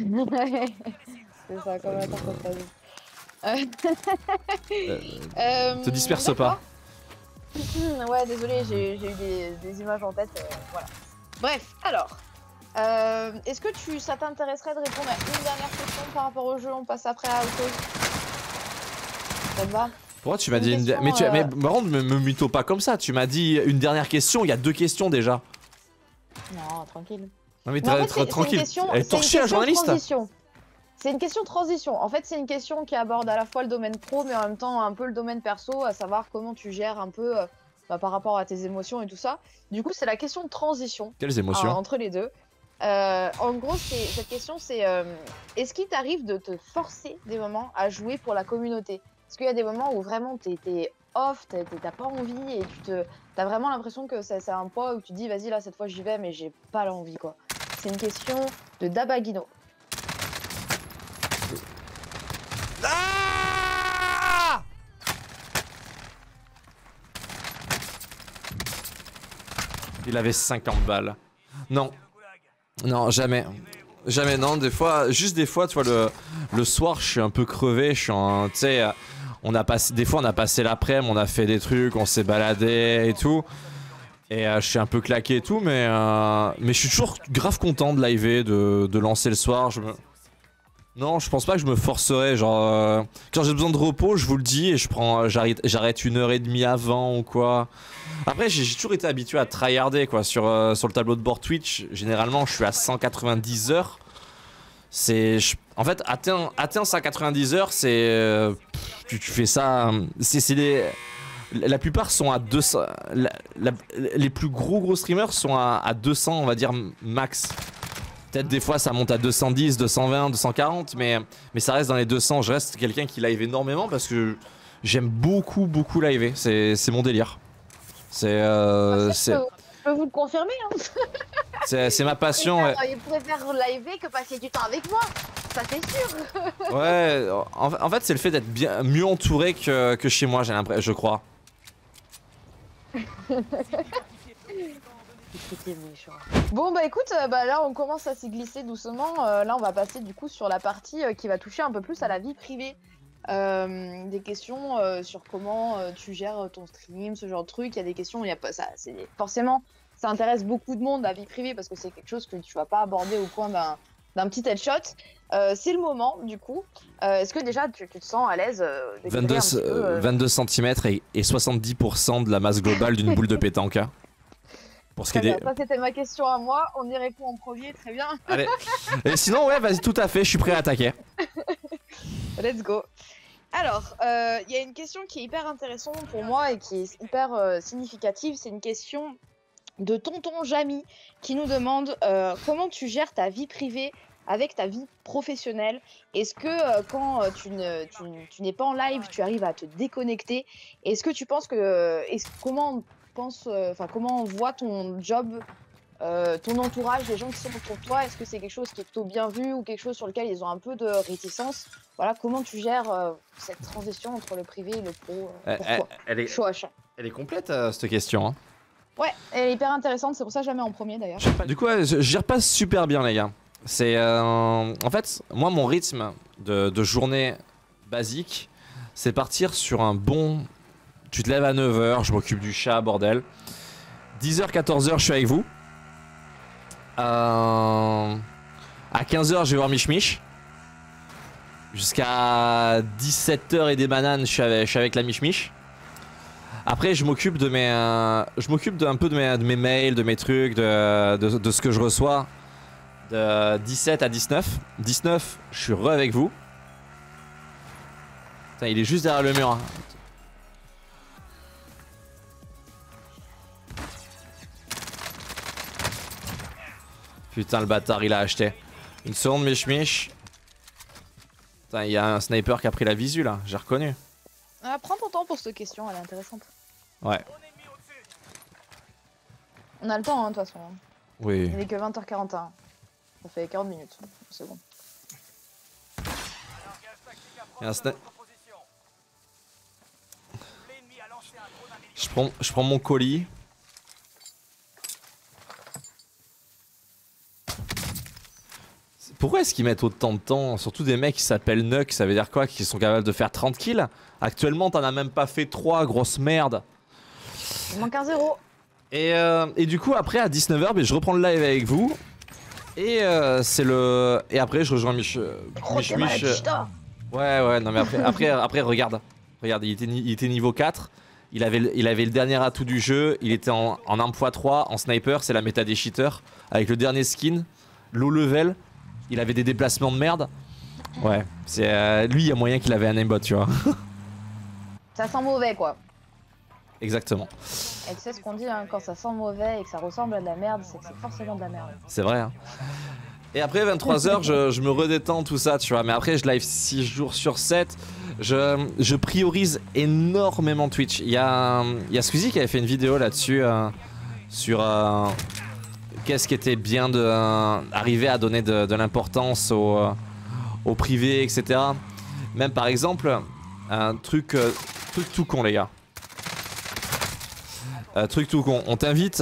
ça, comme la tarte aux fraises. Te disperse pas. Ouais, désolé, j'ai eu des images en tête. Voilà. Bref, alors. Est-ce que ça t'intéresserait de répondre à une dernière question par rapport au jeu? On passe après à autre chose. Ça te va? Pourquoi tu m'as dit une dernière question? Mais par contre, me mytho pas comme ça. Tu m'as dit une dernière question. Il y a 2 questions déjà. Non, tranquille. Non, mais tranquille. Elle torchait un journaliste. C'est une question transition. En fait, c'est une question qui aborde à la fois le domaine pro, mais en même temps un peu le domaine perso, à savoir comment tu gères un peu par rapport à tes émotions et tout ça. Du coup, c'est la question de transition. Quelles émotions? Entre les deux. En gros, cette question, c'est est-ce qu'il t'arrive de te forcer des moments à jouer pour la communauté? Parce qu'il y a des moments où vraiment t'es off, t'as pas envie et t'as vraiment l'impression que c'est un poids où tu te dis vas-y là cette fois j'y vais mais j'ai pas l'envie quoi. C'est une question de Dabaguino. Ah, il avait 50 balles. Non. Non, jamais. Jamais, non. Des fois, juste des fois, tu vois, le soir, je suis un peu crevé. Je suis en. Tu sais, des fois, on a passé l'après-midi, on a fait des trucs, on s'est baladé et tout. Et je suis un peu claqué et tout, mais je suis toujours grave content de liver, de lancer le soir. Non, je pense pas que je me forcerais. Genre, quand j'ai besoin de repos, je vous le dis et j'arrête 1 heure et demie avant ou quoi. Après, j'ai toujours été habitué à tryharder quoi. Sur le tableau de bord Twitch, généralement, je suis à 190 heures. En fait, atteint 190 heures, c'est. Tu fais ça. La plupart sont à 200. Les plus gros streamers sont à 200, on va dire, max. Peut-être des fois ça monte à 210, 220, 240, mais ça reste dans les 200. Je reste quelqu'un qui live énormément parce que j'aime beaucoup live. C'est mon délire. Je peux vous le confirmer. Hein. C'est ma passion. Il préfère live que passer du temps avec moi. Ça c'est sûr. Ouais, en fait c'est le fait d'être bien mieux entouré que chez moi, j'ai l'impression, je crois. Bon bah écoute, là on commence à s'y glisser doucement, là on va passer du coup sur la partie qui va toucher un peu plus à la vie privée. Des questions sur comment tu gères ton stream, ce genre de truc, il y a des questions, il y a pas ça, forcément ça intéresse beaucoup de monde la vie privée parce que c'est quelque chose que tu vas pas aborder au point d'un petit headshot. C'est le moment du coup. Est-ce que déjà tu te sens à l'aise 22 cm et 70% de la masse globale d'une boule de pétanque. Hein. Pour ce qui est des... Ça c'était ma question à moi, on y répond en premier, très bien. Allez. Et sinon ouais vas-y tout à fait, je suis prêt à attaquer. Let's go. Alors, il y a une question qui est hyper intéressante pour moi et qui est hyper significative, c'est une question de tonton Jamy qui nous demande comment tu gères ta vie privée avec ta vie professionnelle. Est-ce que quand tu n'es pas en live, tu arrives à te déconnecter? Est-ce que tu penses que... Comment on voit ton job, ton entourage, les gens qui sont autour de toi? Est-ce que c'est quelque chose qui est plutôt bien vu ou quelque chose sur lequel ils ont un peu de réticence? Voilà, comment tu gères cette transition entre le privé et le pro elle est complète cette question. Hein. Ouais, elle est hyper intéressante, c'est pour ça que je la mets en premier d'ailleurs. Du coup, je gère pas super bien les gars. C'est en fait, moi mon rythme de journée basique, c'est partir sur un bon... Tu te lèves à 9h, je m'occupe du chat, bordel. 10h, 14h, je suis avec vous. À 15h, je vais voir Mishmish. Jusqu'à 17h et des bananes, je suis avec la Mishmish. Après, je m'occupe un peu de mes mails, de mes trucs, de ce que je reçois. De 17 à 19. 19, je suis avec vous. Putain, il est juste derrière le mur. Hein. Putain, le bâtard, il a acheté. Une seconde, Mishmish. Putain, il y a un sniper qui a pris la visu là, j'ai reconnu. Prends ton temps pour cette question, elle est intéressante. Ouais. On a le temps, hein, de toute façon. Oui. Il est que 20h41. Ça fait 40 minutes, c'est bon. Je prends mon colis. Pourquoi est-ce qu'ils mettent autant de temps? Surtout des mecs qui s'appellent Nuck, ça veut dire quoi? Qui sont capables de faire 30 kills? Actuellement, t'en as même pas fait 3, grosse merde. Il manque un 0. Et du coup, après, à 19h, je reprends le live avec vous. Et et après, je rejoins Mishmish. Ouais, non mais après regarde, il était niveau 4. Il avait le dernier atout du jeu. Il était en 1.3, en sniper, c'est la méta des cheaters. Avec le dernier skin, low level. Il avait des déplacements de merde. Ouais, c'est lui, il y a moyen qu'il avait un aimbot, tu vois. Ça sent mauvais, quoi. Exactement. Et tu sais ce qu'on dit, hein, quand ça sent mauvais et que ça ressemble à de la merde, c'est que c'est forcément de la merde. C'est vrai. Hein. Et après 23h, je me redétends, tout ça, tu vois. Mais après, je live 6 jours sur 7. Je priorise énormément Twitch. Il y a Squeezie qui avait fait une vidéo là-dessus sur... Qu'est-ce qui était bien d'arriver à donner de l'importance au privé, etc. Même par exemple, un truc tout con, les gars. Truc tout con. On t'invite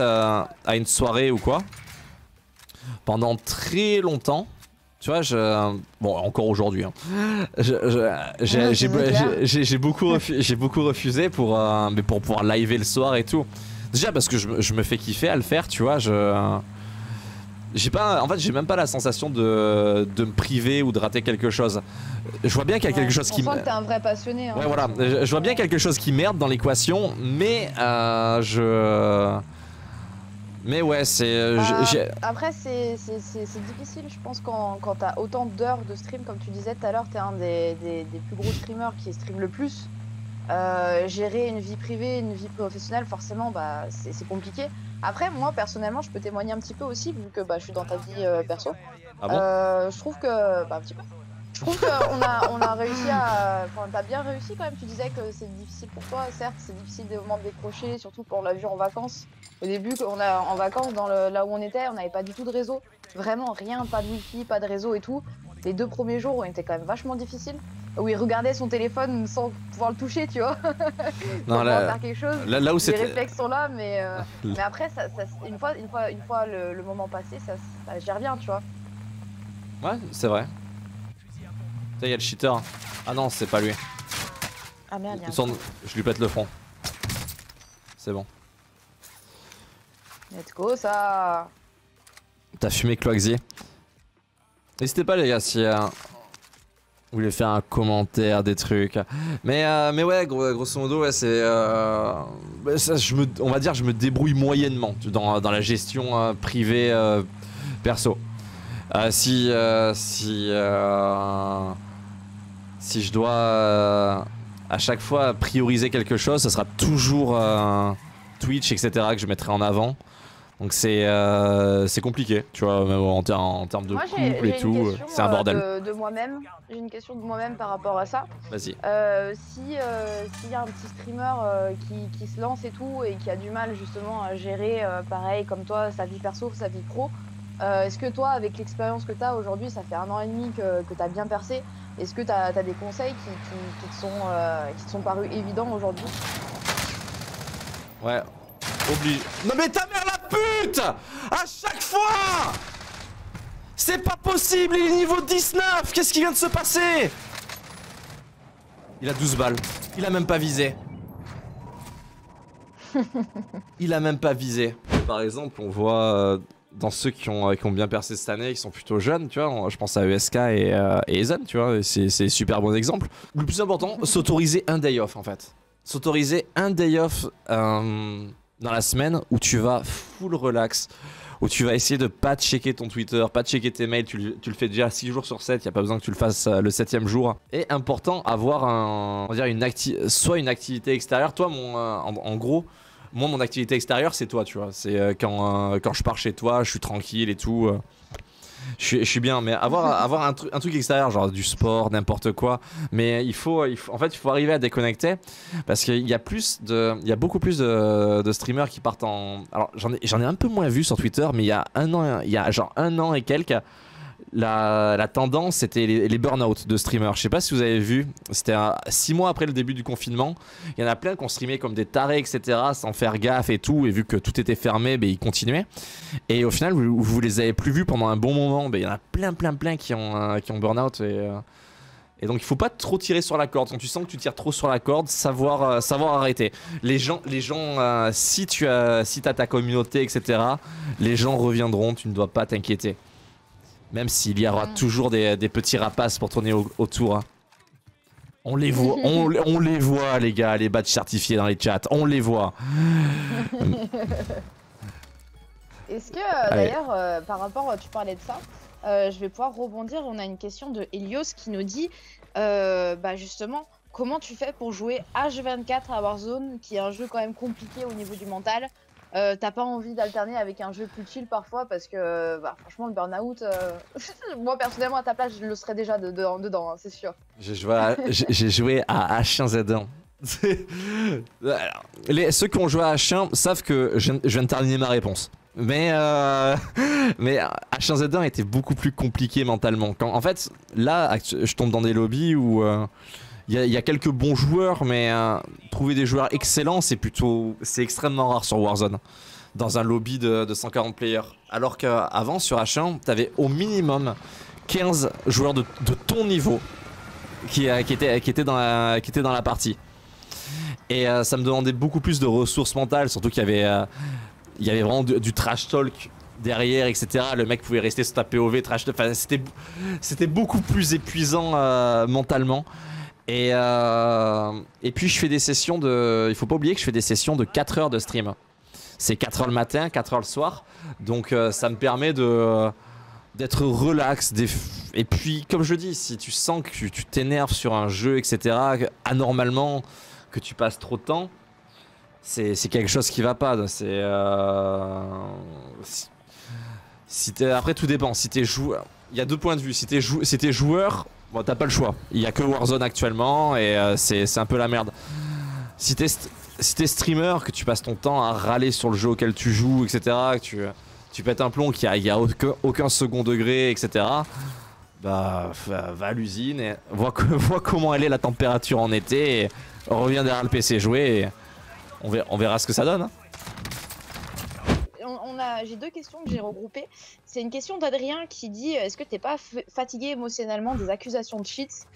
à une soirée ou quoi. Pendant très longtemps, tu vois, bon, encore aujourd'hui, hein. J'ai beaucoup refusé pour pouvoir liver le soir et tout. Déjà parce que je me fais kiffer à le faire, tu vois, j'ai même pas la sensation de me priver ou de rater quelque chose. Je vois bien qu'il y a quelque chose qui... On sent que t'es un vrai passionné. Hein. Ouais, voilà, je vois bien quelque chose qui merde dans l'équation, mais Mais ouais, c'est... Après, c'est difficile, je pense, quand t'as autant d'heures de stream, comme tu disais tout à l'heure, t'es un des plus gros streamers qui stream le plus. Gérer une vie privée, une vie professionnelle, forcément, bah, c'est compliqué. Après, moi, personnellement, je peux témoigner un petit peu aussi, vu que bah, je suis dans ta vie perso. Ah bon? Je trouve que... Bah, un petit peu. Je trouve qu'on a réussi à... Enfin, t'as bien réussi quand même. Tu disais que c'est difficile pour toi, certes, c'est difficile des moments de décrocher, surtout qu'on l'a vu en vacances. Au début, en vacances, là où on était, on n'avait pas du tout de réseau. Vraiment rien, pas de wifi, pas de réseau et tout. Les 2 premiers jours ont été quand même vachement difficiles. Où il regardait son téléphone sans pouvoir le toucher, tu vois. Non, là, quelque chose. Là où les réflexes sont là, mais après, une fois le moment passé, ça gère bien, tu vois. Ouais, c'est vrai. Il y a le cheater. Ah non, c'est pas lui. Ah merde, je lui pète le front. C'est bon. Let's go, ça. T'as fumé Cloaxy. N'hésitez pas les gars si vous voulez faire un commentaire, des trucs. Mais ouais, grosso modo, ouais, c'est... on va dire je me débrouille moyennement dans la gestion privée perso. Si je dois à chaque fois prioriser quelque chose, ça sera toujours Twitch, etc. que je mettrai en avant. Donc c'est compliqué, tu vois, en termes de couple et tout, c'est un bordel. J'ai une question de moi-même par rapport à ça. Vas-y. S'il y a un petit streamer qui se lance et tout, et qui a du mal justement à gérer, pareil comme toi, sa vie perso, sa vie pro, est-ce que toi, avec l'expérience que tu as aujourd'hui, ça fait 1 an et demi que tu as bien percé, est-ce que tu as des conseils qui te sont parus évidents aujourd'hui? Ouais. Oblige. Non mais ta mère la pute! À chaque fois! C'est pas possible, il est niveau 19! Qu'est-ce qui vient de se passer? Il a 12 balles. Il a même pas visé. Il a même pas visé. Par exemple, on voit dans ceux qui ont bien percé cette année, qui sont plutôt jeunes, tu vois, je pense à ESK et Aizen, tu vois, c'est super bon exemple. Le plus important, s'autoriser un day off en fait. S'autoriser un day off dans la semaine où tu vas full relax, où tu vas essayer de pas checker ton Twitter, pas checker tes mails, tu le fais déjà 6 jours sur 7, il n'y a pas besoin que tu le fasses le 7e jour. Et important, avoir on va dire soit une activité extérieure. Toi, en gros, moi mon activité extérieure c'est toi, tu vois, c'est quand je pars chez toi, je suis tranquille et tout. Je suis bien, mais avoir un truc extérieur, genre du sport, n'importe quoi. Mais il faut arriver à déconnecter parce qu'il y a beaucoup plus de streamers qui partent en... Alors j'en ai un peu moins vu sur Twitter, mais il y a genre un an et quelques, la tendance c'était les burn-out de streamers. Je sais pas si vous avez vu, c'était 6 mois après le début du confinement. Il y en a plein qui ont streamé comme des tarés, etc., sans faire gaffe et tout. Et vu que tout était fermé, ils continuaient. Et au final, vous les avez plus vus pendant un bon moment. Il y en a plein qui ont burn-out. Et donc il faut pas trop tirer sur la corde. Quand tu sens que tu tires trop sur la corde, savoir arrêter. Les gens, si t'as ta communauté, etc., les gens reviendront, tu ne dois pas t'inquiéter. Même s'il y aura toujours des petits rapaces pour tourner autour. Hein. On les voit, on les voit les gars, les badges certifiés dans les chats, on les voit. Est-ce que d'ailleurs, par rapport, tu parlais de ça, je vais pouvoir rebondir, on a une question de Helios qui nous dit, justement, comment tu fais pour jouer H24 à Warzone, qui est un jeu quand même compliqué au niveau du mental? T'as pas envie d'alterner avec un jeu plus chill parfois parce que franchement le burn-out, moi personnellement à ta place je le serais déjà dedans, hein, c'est sûr. J'ai joué à H1Z1. Alors, ceux qui ont joué à H1 savent que je viens de terminer ma réponse. Mais H1Z1 était beaucoup plus compliqué mentalement. En fait là je tombe dans des lobbies où... Il y a quelques bons joueurs, mais trouver des joueurs excellents, c'est extrêmement rare sur Warzone, dans un lobby de 140 players. Alors qu'avant, sur H1, t'avais au minimum 15 joueurs de ton niveau qui étaient dans la partie. Et ça me demandait beaucoup plus de ressources mentales, surtout qu'il y avait vraiment du trash talk derrière, etc. Le mec pouvait rester sur ta POV, trash talk, enfin, c'était beaucoup plus épuisant mentalement. Et puis je fais des sessions de... Il faut pas oublier que je fais des sessions de 4 heures de stream. C'est 4 heures le matin, 4 heures le soir. Donc ça me permet d'être relax. Et puis comme je dis, si tu sens que tu t'énerves sur un jeu, etc., anormalement, que tu passes trop de temps, c'est quelque chose qui va pas. Après tout dépend. Si t'es joueur... Il y a 2 points de vue. Si t'es joueur... Bon, t'as pas le choix, il y a que Warzone actuellement et c'est un peu la merde. Si t'es streamer, que tu passes ton temps à râler sur le jeu auquel tu joues, etc., que tu pètes un plomb, qu'il n'y a aucun second degré, etc., va à l'usine et vois comment elle est la température en été et reviens derrière le PC jouer et on verra ce que ça donne. Hein. J'ai 2 questions que j'ai regroupées. C'est une question d'Adrien qui dit: est-ce que t'es pas fatigué émotionnellement des accusations de cheats?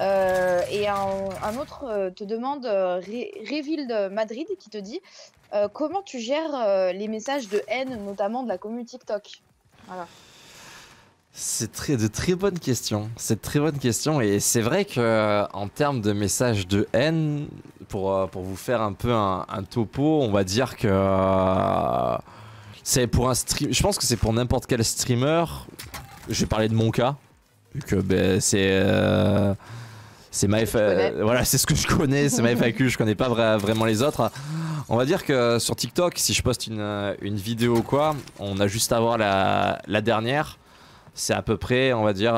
Et un autre te demande, Réville de Madrid, qui te dit comment tu gères les messages de haine, notamment de la commu TikTok. Voilà. C'est de très bonnes questions. C'est de très bonnes questions. Et c'est vrai qu'en termes de messages de haine, pour vous faire un peu un topo, on va dire que c'est pour un stream. Je pense que c'est pour n'importe quel streamer. Je vais parler de mon cas. Vu que ben, c'est ma FAQ. Voilà, c'est ce que je connais. C'est ma FAQ. Je connais pas vraiment les autres. On va dire que sur TikTok, si je poste une vidéo ou quoi, on a juste à voir la dernière. C'est à peu près, on va dire,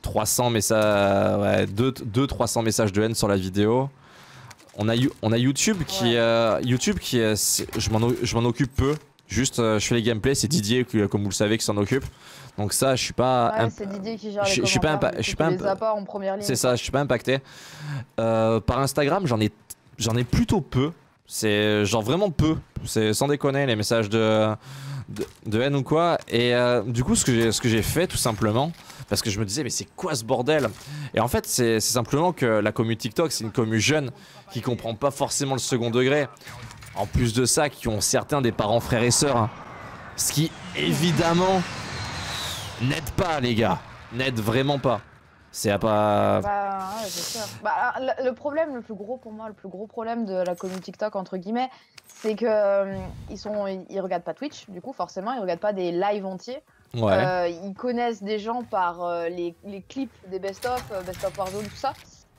300 messages, ouais, 200-300 messages de haine sur la vidéo. On a YouTube qui, je m'en occupe peu. Juste, je fais les gameplays, c'est Didier, comme vous le savez, qui s'en occupe. Donc ça, je suis pas. Ouais, c'est Didier qui gère les commentaires. Les apports en première ligne. C'est ça, je suis pas impacté. Par Instagram, j'en ai plutôt peu. C'est genre vraiment peu. C'est sans déconner les messages de haine ou quoi. Et du coup ce que j'ai fait tout simplement, parce que je me disais mais c'est quoi ce bordel. Et en fait c'est simplement que la commu TikTok c'est une commu jeune qui comprend pas forcément le second degré. En plus de ça qui ont certains des parents frères et sœurs, hein. Ce qui évidemment n'aide pas les gars, n'aide vraiment pas. C'est à pas... Bah, ouais, c'est sûr. Bah, le problème, le plus gros pour moi, le plus gros problème de la communauté TikTok, entre guillemets, c'est que ils regardent pas Twitch, du coup, forcément, ils regardent pas des lives entiers. Ouais. Ils connaissent des gens par les clips des best-of, best-of Warzone, tout ça.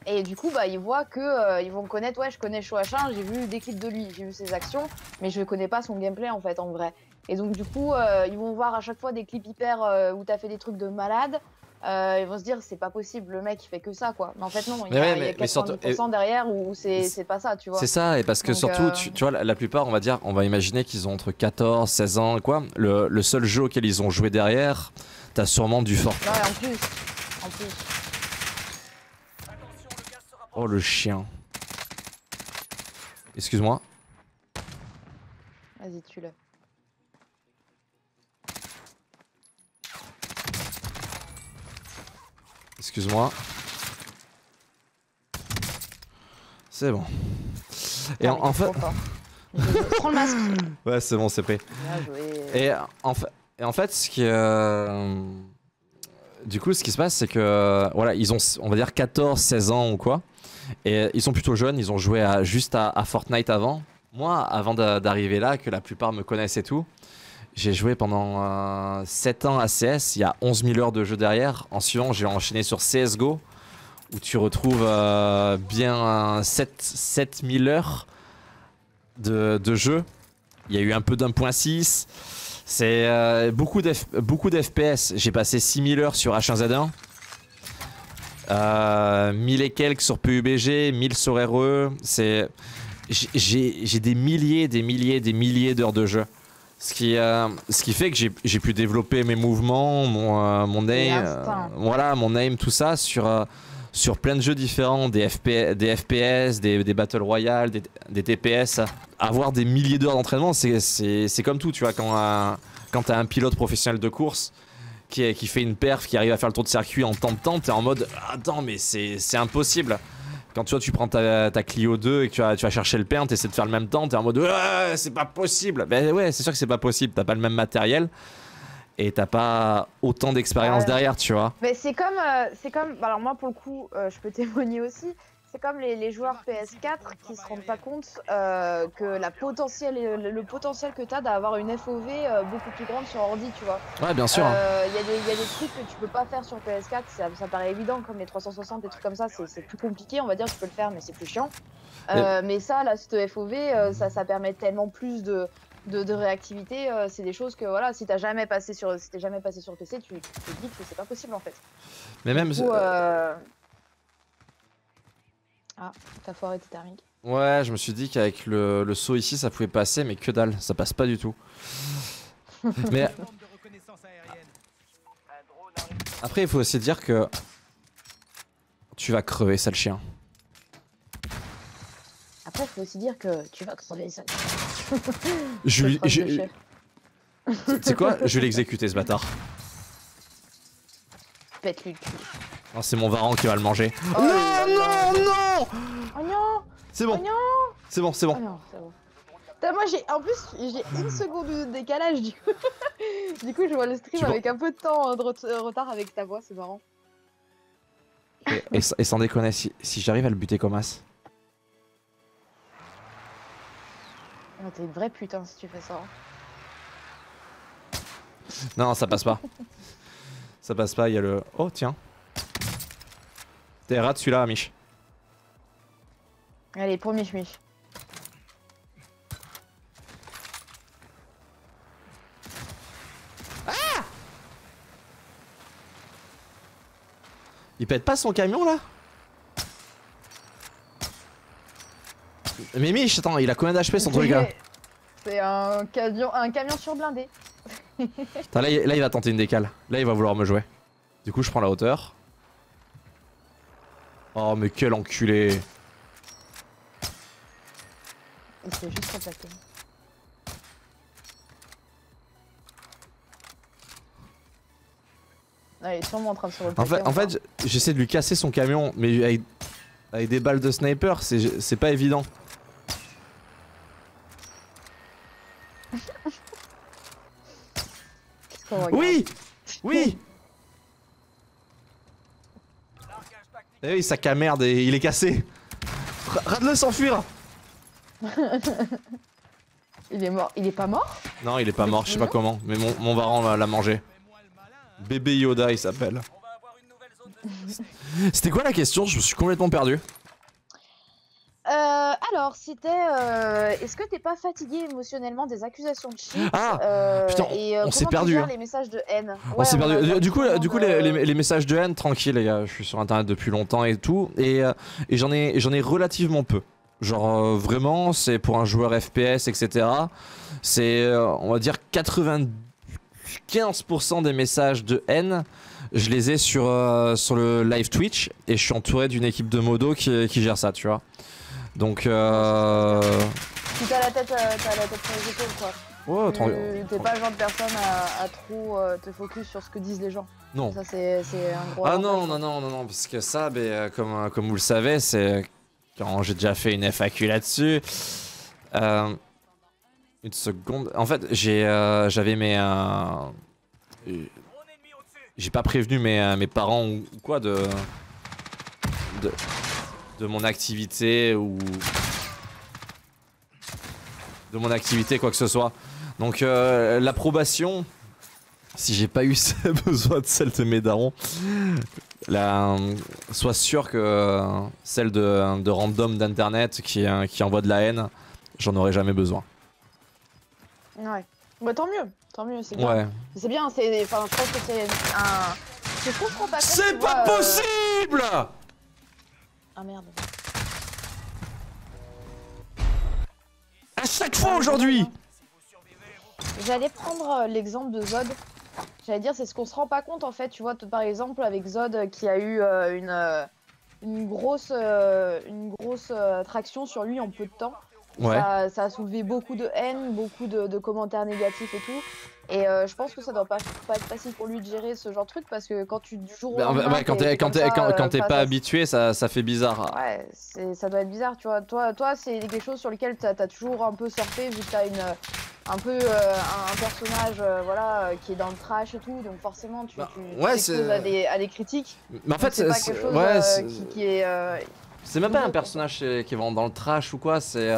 Et du coup, bah, ils voient que ils vont connaître, ouais, je connais Shoachin, j'ai vu des clips de lui, j'ai vu ses actions, mais je connais pas son gameplay, en fait, en vrai. Et donc, du coup, ils vont voir à chaque fois des clips hyper où t'as fait des trucs de malade. Ils vont se dire c'est pas possible, le mec il fait que ça quoi. Mais en fait non, il y a 90% derrière où c'est pas ça, tu vois. C'est ça, et parce que donc, surtout tu vois la plupart, on va dire, on va imaginer qu'ils ont entre 14, 16 ans quoi. Le seul jeu auquel ils ont joué derrière, t'as sûrement du fort. Ouais, en plus. Oh le chien. Excuse-moi. Vas-y, tue-le. Excuse-moi. C'est bon. Et ah, en fait... Prends le masque. Ouais, c'est bon, c'est pris. Et en fait, ce qui... Du coup, ce qui se passe, c'est que... Voilà, ils ont, on va dire, 14, 16 ans ou quoi. Et ils sont plutôt jeunes, ils ont joué juste à Fortnite avant. Moi, avant d'arriver là, que la plupart me connaissent et tout... J'ai joué pendant 7 ans à CS, il y a 11 000 heures de jeu derrière. Ensuite, j'ai enchaîné sur CSGO, où tu retrouves bien 7 000 heures de jeu. Il y a eu un peu d'1.6, c'est beaucoup d'FPS. J'ai passé 6 000 heures sur H1Z1, 1000 et quelques sur PUBG, 1000 sur RE. J'ai des milliers d'heures de jeu. Ce qui fait que j'ai pu développer mes mouvements, mon aim, voilà, mon aim, tout ça sur plein de jeux différents, des FPS, des Battle Royale, des TPS. Avoir des milliers d'heures d'entraînement, c'est comme tout, tu vois, quand t'as un pilote professionnel de course qui fait une perf, qui arrive à faire le tour de circuit en temps de temps, t'es en mode attends mais c'est impossible. Quand tu vois, tu prends ta Clio 2 et que tu vas chercher le pain, tu essaies de faire le même temps, tu es en mode « c'est pas possible !» Ben ouais, c'est sûr que c'est pas possible, t'as pas le même matériel et t'as pas autant d'expérience derrière, tu vois. Mais c'est comme, alors moi pour le coup, je peux témoigner aussi, c'est comme les joueurs PS4 qui se rendent pas compte que le potentiel que t'as d'avoir une FOV beaucoup plus grande sur ordi, tu vois. Ouais, bien sûr. Y a des trucs que tu peux pas faire sur PS4, ça paraît évident, comme les 360, des trucs comme ça, c'est plus compliqué, on va dire, tu peux le faire, mais c'est plus chiant. Mais ça, là, cette FOV, ça permet tellement plus de réactivité, c'est des choses que voilà, si t'as jamais passé sur PC, tu te dis que c'est pas possible en fait. Mais même... Ah, t'as foiré tes thermiques. Ouais, je me suis dit qu'avec le saut ici, ça pouvait passer, mais que dalle, ça passe pas du tout. Mais après, il faut aussi dire que tu vas crever, sale chien. Après, il faut aussi dire que tu vas crever, sale chien. Tu sais quoi, je vais l'exécuter, ce bâtard. Pète-lui le cul. Non, c'est mon Varan qui va le manger. Oh, non, non, non. Oh non. C'est bon. Oh, c'est bon, c'est bon. Oh, non, Putain, moi j'ai en plus j'ai une seconde de décalage du coup. Du coup je vois le stream avec un peu de temps de retard avec ta voix, c'est marrant. Et sans déconner, si j'arrive à le buter comme as. Oh, t'es une vraie putain si tu fais ça. Hein. Non, ça passe pas. Ça passe pas, il y a le... Oh tiens. T'es rat celui-là, Mich. Allez, pour Mishmish. Ah! Il pète pas son camion là? Mais Mich, attends, il a combien d'HP son truc là? C'est un camion surblindé. Attends, là il va tenter une décale. Là il va vouloir me jouer. Du coup je prends la hauteur. Oh mais quel enculé! Il s'est juste replaqué. Ah, il est sûrement en train de se replaquer. En fait j'essaie de lui casser son camion, mais avec des balles de sniper, c'est pas évident. Oui! Oui! Eh oui, sac à merde, et il est cassé! Rade-le s'enfuir! Il est mort, il est pas mort? Non, il est pas mort, je sais pas comment, mais mon varan l'a mangé. Bébé Yoda, il s'appelle. C'était quoi la question? Je me suis complètement perdu. Alors, c'était. Est-ce que t'es pas fatigué émotionnellement des accusations de shit? Ah putain, on s'est perdu. Hein. Les messages de haine. On s'est perdu. Du coup, les messages de haine, tranquille, les gars. Je suis sur internet depuis longtemps et tout, et j'en ai relativement peu. Genre vraiment, c'est pour un joueur FPS, etc. C'est, on va dire, 95% des messages de haine, je les ai sur le live Twitch, et je suis entouré d'une équipe de modos qui gère ça, tu vois. Donc si t'as la tête sur les épaules, quoi. Ouais, t'es pas le genre de personne à trop te focus sur ce que disent les gens. Non. Ça c'est un gros. Ah non, non, non, non, non, parce que ça, mais, comme vous le savez, c'est... Quand j'ai déjà fait une FAQ là-dessus. Une seconde. En fait, j'avais mes... J'ai pas prévenu mes parents ou quoi de mon activité ou... De mon activité, quoi que ce soit. Donc l'approbation, si j'ai pas eu besoin de celle de mes darons... Sois sûr que celle de random d'internet qui envoie de la haine, j'en aurais jamais besoin. Ouais, bah tant mieux, c'est bien. Ouais. C'est bien, c'est. Enfin, je pense que c'est un. C'est pas possible! Ah merde. À chaque fois aujourd'hui! J'allais prendre l'exemple de Zod. J'allais dire, c'est ce qu'on se rend pas compte en fait, tu vois, par exemple avec Zod qui a eu une grosse traction sur lui en peu de temps, ouais. Ça a soulevé beaucoup de haine, beaucoup de commentaires négatifs et tout, et je pense que ça doit pas être facile pour lui de gérer ce genre de truc, parce que quand tu du jour au lendemain, ouais, quand t'es pas habitué, ça fait bizarre. Ouais, ça doit être bizarre, tu vois, toi c'est quelque chose sur lequel t'as toujours un peu surfé, vu que t'as une... Un peu un personnage voilà, qui est dans le trash et tout, donc forcément tu t'exposes à des critiques. Mais en fait, c'est pas quelque chose qui est... C'est même pas un personnage qui est vraiment dans le trash ou quoi, c'est...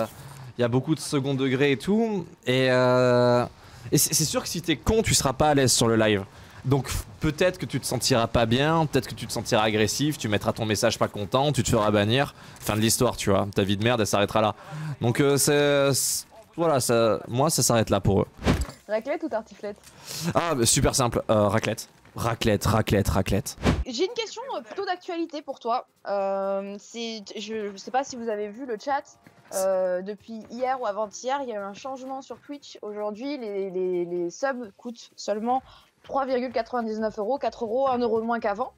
Il y a beaucoup de second degré et tout, et c'est sûr que si t'es con, tu seras pas à l'aise sur le live. Donc peut-être que tu te sentiras pas bien, peut-être que tu te sentiras agressif, tu mettras ton message pas content, tu te feras bannir. Fin de l'histoire, tu vois, ta vie de merde, elle s'arrêtera là. Donc c'est... Voilà, moi ça s'arrête là pour eux. Raclette ou tartiflette? Ah, super simple, raclette. Raclette. J'ai une question plutôt d'actualité pour toi. Je sais pas si vous avez vu le chat. Depuis hier ou avant-hier, il y a eu un changement sur Twitch. Aujourd'hui, les subs coûtent seulement 3,99€, 4€, 1€ moins qu'avant.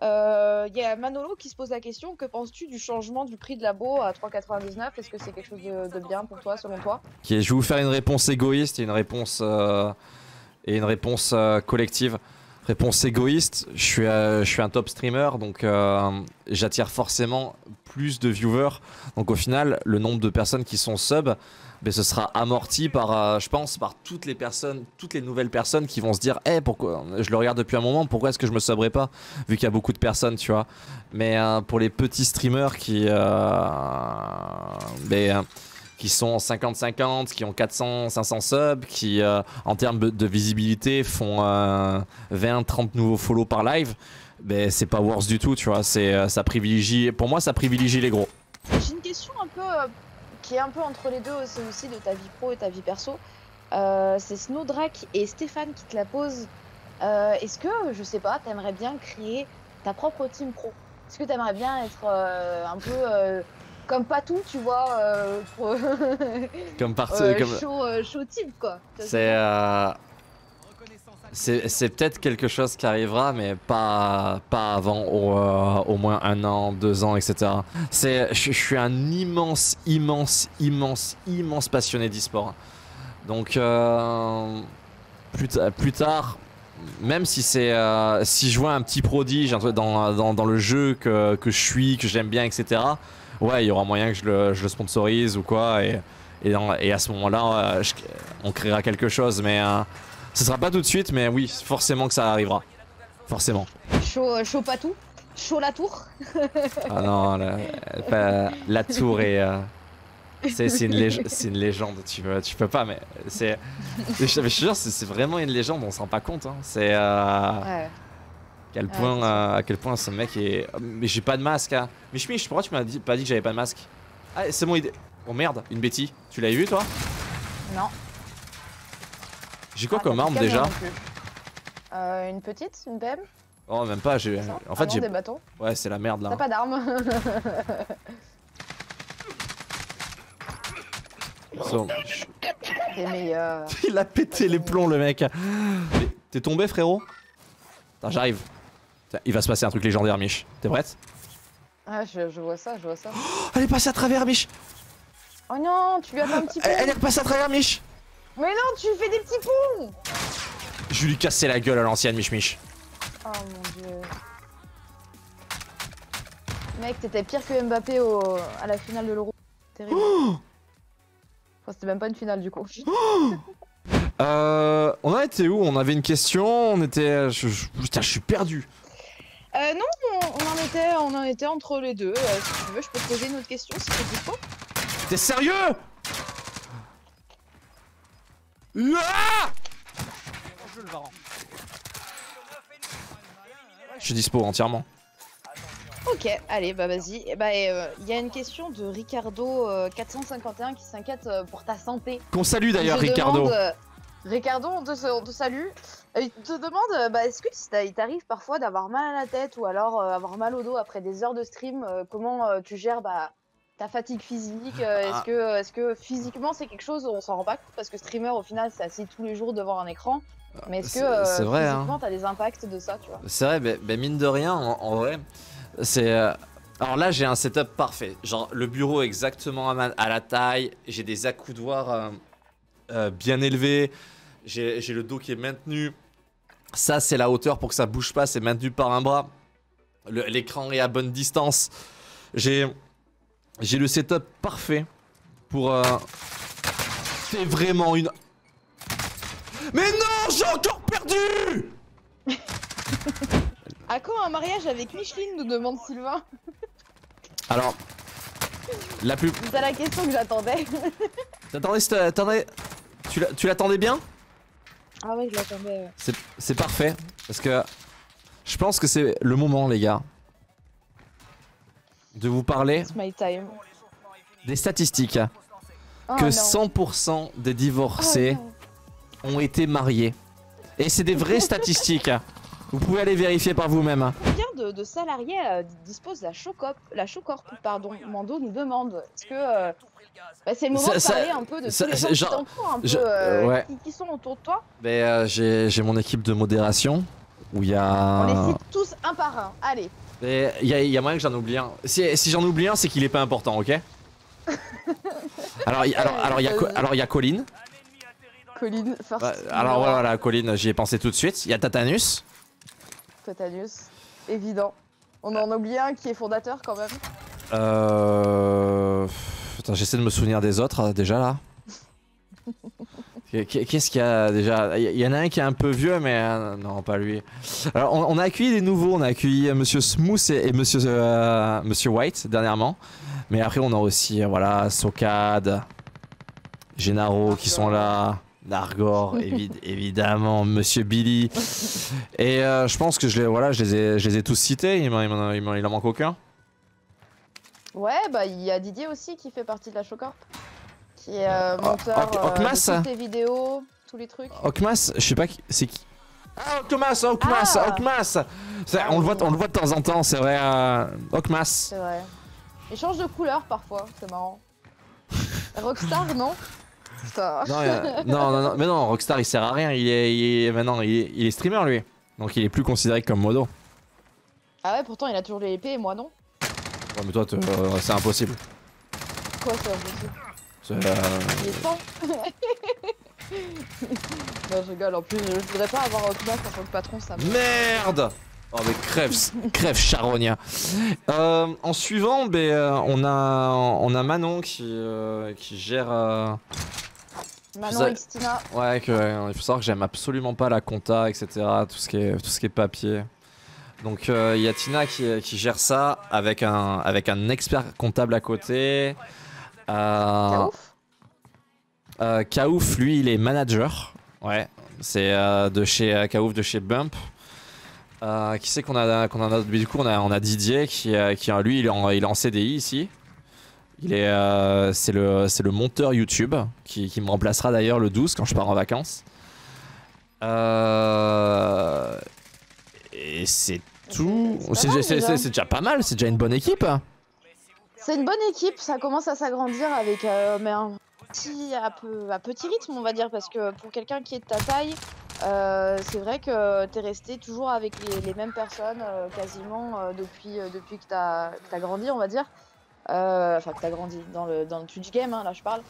Y a Manolo qui se pose la question, que penses-tu du changement du prix de l'abo à 3,99 €? Est-ce que c'est quelque chose de bien pour toi, selon toi? Ok, je vais vous faire une réponse égoïste et une réponse collective. Réponse égoïste, je suis un top streamer, donc j'attire forcément plus de viewers. Donc au final, le nombre de personnes qui sont sub, ben, ce sera amorti par, je pense, par toutes les personnes, toutes les nouvelles personnes qui vont se dire hey, « pourquoi je le regarde depuis un moment, pourquoi est-ce que je me subrais pas ?» Vu qu'il y a beaucoup de personnes, tu vois. Mais pour les petits streamers qui sont 50-50, qui ont 400-500 subs, qui en termes de visibilité font 20-30 nouveaux follow par live, ben c'est pas worse du tout, tu vois. Ça privilégie, pour moi ça privilégie les gros. J'ai une question un peu qui est un peu entre les deux aussi de ta vie pro et ta vie perso. C'est Snowdrake et Stéphane qui te la posent. Est-ce que, je sais pas, t'aimerais bien créer ta propre team pro? Est-ce que t'aimerais bien être un peu... comme Patou, tu vois, pour comme partout, show type, quoi. C'est peut-être quelque chose qui arrivera, mais pas avant au moins 1 an, 2 ans, etc. Je suis un immense passionné d'e-sport. Donc plus tard, même si c'est si je vois un petit prodige dans le jeu que je suis, que j'aime bien, etc. Ouais, il y aura moyen que je le sponsorise ou quoi, et à ce moment-là, on créera quelque chose, mais ce sera pas tout de suite, mais oui, forcément que ça arrivera. Forcément. Chaud Patou, chaud la tour. Ah non, la tour est... c'est une légende, tu peux pas, mais c'est... Je te jure, c'est vraiment une légende, on se rend pas compte, hein. C'est... Ouais. À quel point ce mec est... Mais j'ai pas de masque, hein. Mishmish, pourquoi tu m'as pas dit que j'avais pas de masque? Ah, c'est mon idée. Oh merde, une bêtise. Tu l'as vu, toi? Non. J'ai quoi comme arme, déjà? Une petite, une BM? Oh, même pas, j'ai... En fait, j'ai... des bâtons. Ouais, c'est la merde, là. T'as pas d'arme. Il a pété les plombs, le mec. T'es tombé, frérot? Attends, j'arrive. Il va se passer un truc légendaire, Mich. T'es prête? Ah, je vois ça, je vois ça. Oh, elle est passée à travers, Mich. Oh non, tu lui as fait un petit pont. Elle est repassée à travers, Mich. Mais non, tu fais des petits ponts. Je lui cassais la gueule à l'ancienne, Mich. Oh mon dieu. Mec, t'étais pire que Mbappé à la finale de l'Euro. Terrible. Oh enfin, c'était même pas une finale, du coup. Oh on en était où? On avait une question, on était... Putain, je suis perdu. Non, on en était entre les deux. Si tu veux, je peux te poser une autre question, si tu dis pas. T'es sérieux? Je suis dispo entièrement. Ok, allez, bah vas-y. Il y a une question de Ricardo451 qui s'inquiète pour ta santé. Qu'on salue d'ailleurs, Ricardo. Ricardo, on te salue. Il te demande, bah, est-ce qu'il t'arrive parfois d'avoir mal à la tête ou alors avoir mal au dos après des heures de stream? Comment tu gères ta fatigue physique? Est-ce que physiquement c'est quelque chose, on s'en rend pas compte parce que streamer au final c'est assis tous les jours devant un écran. Mais est-ce que vrai, physiquement hein. T'as des impacts de ça, tu vois? C'est vrai, mais mine de rien, en vrai, c'est... Alors là j'ai un setup parfait. Genre le bureau exactement à la taille, j'ai des accoudoirs... bien élevé, j'ai le dos qui est maintenu, ça c'est la hauteur pour que ça bouge pas, c'est maintenu par un bras, l'écran est à bonne distance, j'ai le setup parfait pour... C'est vraiment une... Mais non, j'ai encore perdu. À quand un mariage avec Micheline, nous demande Sylvain. Alors... La plus... C'est la question que j'attendais. T'attendais... Tu l'attendais bien? Ah ouais, je l'attendais. C'est parfait, parce que je pense que c'est le moment, les gars, de vous parler des statistiques. Oh, que non. 100% des divorcés ont été mariés. Et c'est des vraies statistiques. Vous pouvez aller vérifier par vous-même. Combien de salariés disposent la Chocorp, pardon, Mando nous demande. Est-ce que bah c'est le moment de parler un peu de tous les gens qui t'entourent, un peu, ouais. qui sont autour de toi. J'ai mon équipe de modération où il y a... On les cite tous un par un, allez. Il y a moyen que j'en oublie un. Si j'en oublie un, c'est qu'il est pas important, ok? Alors il y a Colline. Colline, forcément. Alors voilà, Colline, j'y ai pensé tout de suite. Il y a Tatanus. Tatanus, évident. On en a oublié un qui est fondateur quand même. Putain, j'essaie de me souvenir des autres déjà là. Qu'est-ce qu'il y a déjà? Il y en a un qui est un peu vieux, mais non, pas lui. Alors, on a accueilli des nouveaux, on a accueilli Monsieur Smooth et Monsieur, Monsieur White dernièrement. Mais après, on a aussi, voilà, Socade, Gennaro qui sont là, Nargor, évidemment, Monsieur Billy. Et je pense que je les ai tous cités, il en manque aucun. Ouais, bah il y a Didier aussi qui fait partie de la Showcorp. Qui est monteur de toutes les vidéos, tous les trucs. Okmas, je sais pas qui, c'est qui. Ah, Okmas, Okmas, Okmas. On le voit de temps en temps, c'est vrai. Okmas. C'est vrai. Il change de couleur parfois, c'est marrant. Rockstar, non? Putain. Non, mais non, Rockstar il sert à rien, il est streamer lui. Donc il est plus considéré comme modo. Ah ouais, pourtant il a toujours les épées et moi non. Ouais, mais toi, c'est impossible. Quoi, c'est impossible? Il est fort. Non, je rigole, en plus, je voudrais pas avoir Okmas en tant que patron, ça me... Merde! Oh, mais crève charognat. En suivant, on a Manon qui gère... Manon Xtina. Ouais, il faut savoir que j'aime absolument pas la compta, etc. Tout ce qui est papier. Donc il y a Tina qui gère ça avec un expert comptable à côté. Kaouf. Kaouf, lui, il est manager. Ouais, c'est de chez Kaouf, de chez Bump. Qui c'est qu'on a du coup on a Didier qui lui il est en CDI ici. Il est c'est le monteur YouTube qui me remplacera d'ailleurs le 12 quand je pars en vacances. Et c'est tout. C'est déjà pas mal, c'est déjà une bonne équipe. C'est une bonne équipe, ça commence à s'agrandir avec un petit rythme, on va dire, parce que pour quelqu'un qui est de ta taille, c'est vrai que t'es resté toujours avec les mêmes personnes quasiment depuis que t'as grandi, on va dire. Enfin, que t'as grandi dans le Twitch game, hein, là je parle.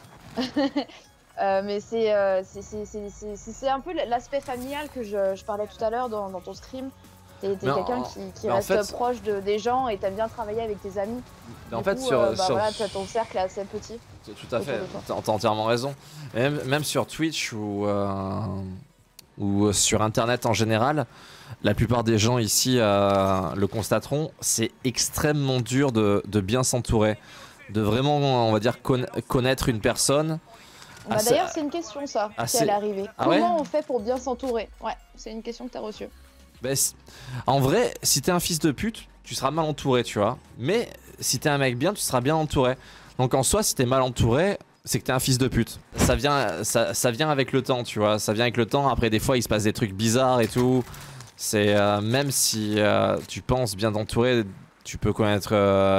Mais c'est un peu l'aspect familial que je parlais tout à l'heure dans ton stream. T'es quelqu'un qui reste proche des gens et t'aimes bien travailler avec tes amis. En fait, voilà, ton cercle est assez petit. Tout à fait, t'as entièrement raison. Et même sur Twitch ou sur Internet en général, la plupart des gens ici le constateront, c'est extrêmement dur de bien s'entourer. De vraiment, on va dire, connaître une personne. Bah d'ailleurs c'est une question ça, qui est arrivée. Comment on fait pour bien s'entourer? Ouais, c'est une question que t'as reçue. Bah, en vrai, si t'es un fils de pute, tu seras mal entouré, tu vois. Mais si t'es un mec bien, tu seras bien entouré. Donc en soi, si t'es mal entouré, c'est que t'es un fils de pute. Ça vient avec le temps, tu vois. Ça vient avec le temps, après des fois il se passe des trucs bizarres et tout. C'est même si tu penses bien t'entourer, tu peux commettre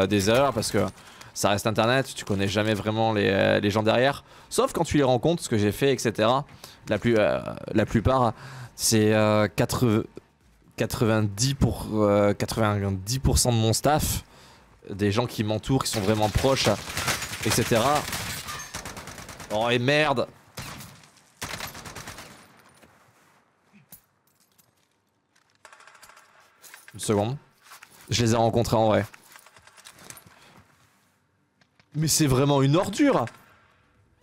des erreurs parce que... Ça reste internet, tu connais jamais vraiment les gens derrière, sauf quand tu les rencontres, ce que j'ai fait, etc. La plupart, c'est 90% de mon staff, des gens qui m'entourent, qui sont vraiment proches, etc. Oh et merde! Une seconde. Je les ai rencontrés en vrai. Mais c'est vraiment une ordure.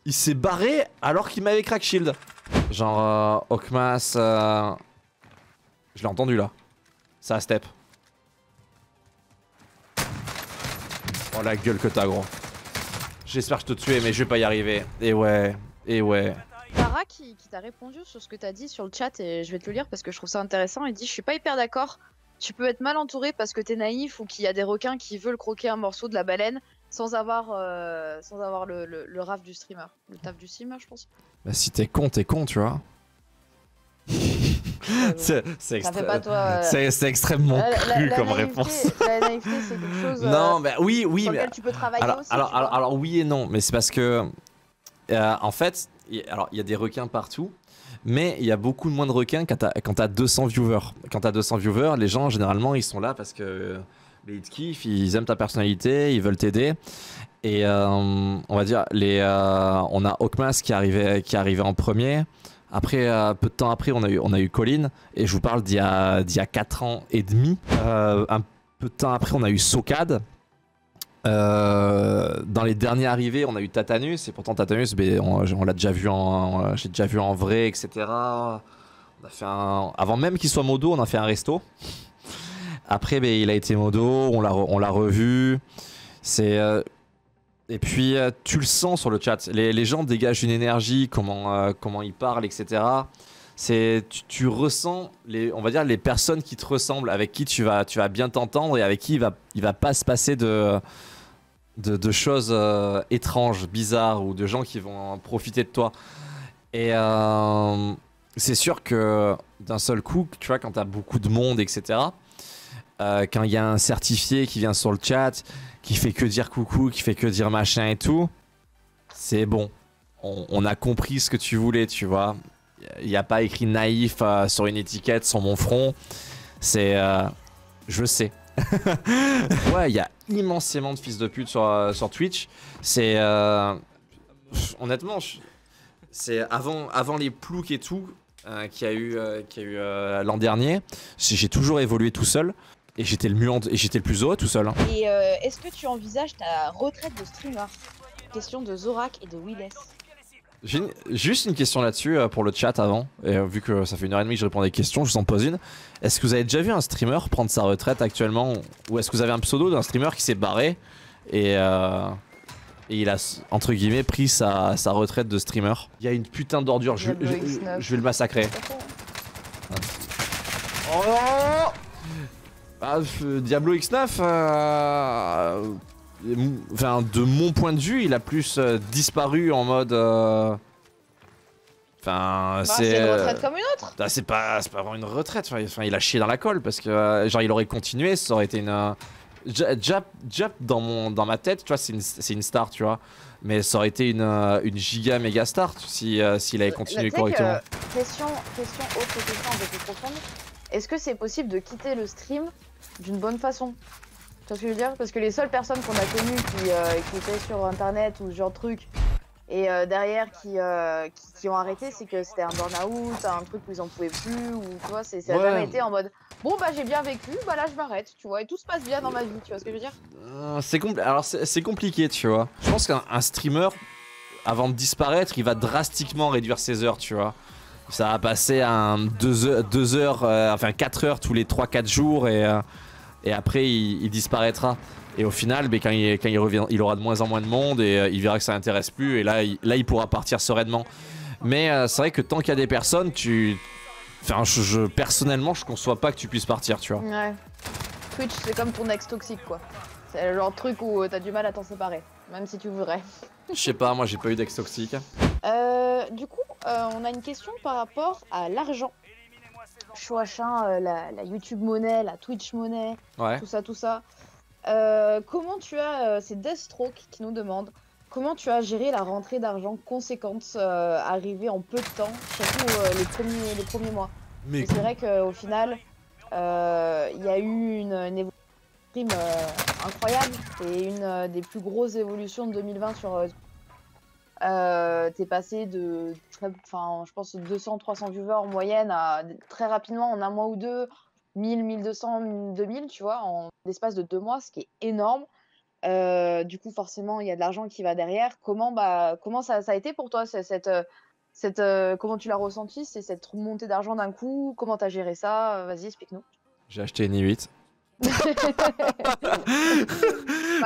Il s'est barré alors qu'il m'avait crack shield. Genre Okmas, je l'ai entendu là. Ça a step. Oh la gueule que t'as gros. J'espère que je te tuais mais je vais pas y arriver. Et ouais, et ouais. Tara qui t'a répondu sur ce que t'as dit sur le chat et je vais te le lire parce que je trouve ça intéressant. Il dit je suis pas hyper d'accord. Tu peux être mal entouré parce que t'es naïf ou qu'il y a des requins qui veulent croquer un morceau de la baleine. Sans avoir le raf du streamer, le taf du streamer je pense. Bah si t'es con tu vois. C'est extrêmement cru comme réponse. La naïveté c'est quelque chose non, bah, oui, sur lequel tu peux travailler aussi. Alors oui et non, mais c'est parce que en fait, il y a des requins partout. Mais il y a beaucoup de moins de requins quand t'as 200 viewers. Quand t'as 200 viewers, les gens généralement ils sont là parce que... ils te kiffent, ils aiment ta personnalité, ils veulent t'aider. Et on va dire, on a Okmas qui est arrivé en premier. Après, peu de temps après, on a eu Colline, et je vous parle d'il y a 4 ans et demi. Un peu de temps après, on a eu Socade. Dans les derniers arrivés, on a eu Tatanus, et pourtant Tatanus, ben, on l'a déjà vu j'ai déjà vu en vrai, etc. On a fait avant même qu'il soit modo, on a fait un resto. Après, ben, il a été modo, on l'a revu. C'est... Et puis tu le sens sur le chat, les gens dégagent une énergie, comment ils parlent, etc. Tu ressens, on va dire, les personnes qui te ressemblent, avec qui tu vas bien t'entendre et avec qui il va pas se passer de choses étranges, bizarres, ou de gens qui vont profiter de toi. Et c'est sûr que d'un seul coup, tu vois, quand t'as beaucoup de monde, etc., quand il y a un certifié qui vient sur le chat, qui fait que dire coucou, qui fait que dire machin et tout, c'est bon. On a compris ce que tu voulais, tu vois. Il n'y a pas écrit naïf sur une étiquette, sur mon front. C'est... je sais. Ouais, il y a immensément de fils de pute sur Twitch. C'est... honnêtement, c'est avant les ploucs et tout... qu'il y a eu l'an dernier, j'ai toujours évolué tout seul et j'étais le plus heureux tout seul. Et est-ce que tu envisages ta retraite de streamer? Question de Zorak et de Willis. J'ai juste une question là-dessus pour le chat avant, et vu que ça fait 1h30 que je réponds à des questions, je vous en pose une. Est-ce que vous avez déjà vu un streamer prendre sa retraite actuellement, ou est-ce que vous avez un pseudo d'un streamer qui s'est barré et il a, entre guillemets, pris sa retraite de streamer? Il y a une putain d'ordure, je vais le massacrer. Oh ah, Diablo X9, enfin, de mon point de vue, il a plus disparu en mode... Enfin, c'est une retraite comme une autre. C'est pas vraiment une retraite, enfin, il a chié dans la colle, parce que genre il aurait continué, ça aurait été une... Jap dans ma tête, tu vois, c'est une star, tu vois. Mais ça aurait été une giga méga star s'il avait continué correctement. Question autre question un peu plus profonde. Est-ce que c'est possible de quitter le stream d'une bonne façon? Tu vois ce que je veux dire? Parce que les seules personnes qu'on a connues qui étaient sur internet ou ce genre de truc et derrière qui ont arrêté, c'est que c'était un burn-out, un truc où ils en pouvaient plus, ou tu vois, ça a jamais été en mode... Bon bah j'ai bien vécu, bah là je m'arrête, tu vois, et tout se passe bien dans ma vie, tu vois ce que je veux dire? Alors c'est compliqué, tu vois. Je pense qu'un streamer, avant de disparaître, il va drastiquement réduire ses heures, tu vois. Ça va passer à 4 heures tous les 3-4 jours et après il disparaîtra. Et au final, bah, quand il revient, il aura de moins en moins de monde et il verra que ça l'intéresse plus et là il pourra partir sereinement. Mais c'est vrai que tant qu'il y a des personnes, Enfin, personnellement, je conçois pas que tu puisses partir, tu vois. Ouais. Twitch, c'est comme ton ex toxique, quoi. C'est le genre de truc où t'as du mal à t'en séparer, même si tu voudrais. Je sais pas, moi j'ai pas eu d'ex toxique. Du coup, on a une question par rapport à l'argent. Chouachin, la YouTube monnaie, la Twitch monnaie, ouais. tout ça. Comment tu as... c'est Deathstroke qui nous demande... Comment tu as géré la rentrée d'argent conséquente arrivée en peu de temps, surtout les premiers mois? Mais c'est vrai qu'au final, il y a eu une évolution incroyable et une des plus grosses évolutions de 2020 sur... t'es passé de, je pense, 200-300 viewers en moyenne à très rapidement, en un mois ou deux, 1000, 1200, 2000, tu vois, en l'espace de 2 mois, ce qui est énorme. Du coup, forcément, il y a de l'argent qui va derrière. Comment ça a été pour toi, comment tu l'as ressenti, c'est cette montée d'argent d'un coup? Comment t'as géré ça? Vas-y, explique-nous. J'ai acheté une i8. Bah,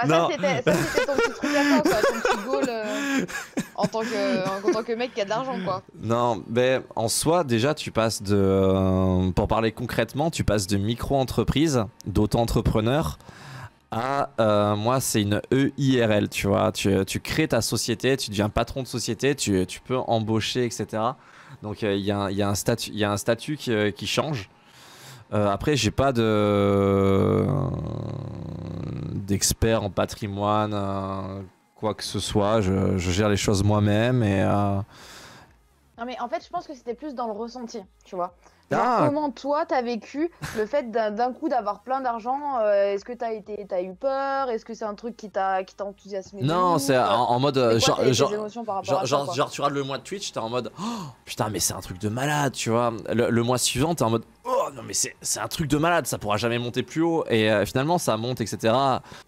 ça, c'était ton petit truc à toi, quoi, ton petit goal en tant que mec qui a de l'argent, quoi. Non, mais en soi, déjà, tu passes de... pour parler concrètement, tu passes de micro-entreprise, d'auto-entrepreneur, à moi c'est une EIRL, tu vois, tu crées ta société, tu deviens patron de société, tu peux embaucher, etc. Donc il y a un statut qui change. Après j'ai pas d'expert en patrimoine, quoi que ce soit, je gère les choses moi-même et... Non mais en fait je pense que c'était plus dans le ressenti, tu vois. Alors, comment toi t'as vécu le fait d'un coup d'avoir plein d'argent? Est-ce que t'as eu peur? Est-ce que c'est un truc qui t'a enthousiasmé? Non, c'est en mode genre tu regardes le mois de Twitch, t'es en mode oh, putain mais c'est un truc de malade, tu vois. Le mois suivant t'es en mode oh non mais c'est un truc de malade, ça pourra jamais monter plus haut. Et finalement ça monte, etc.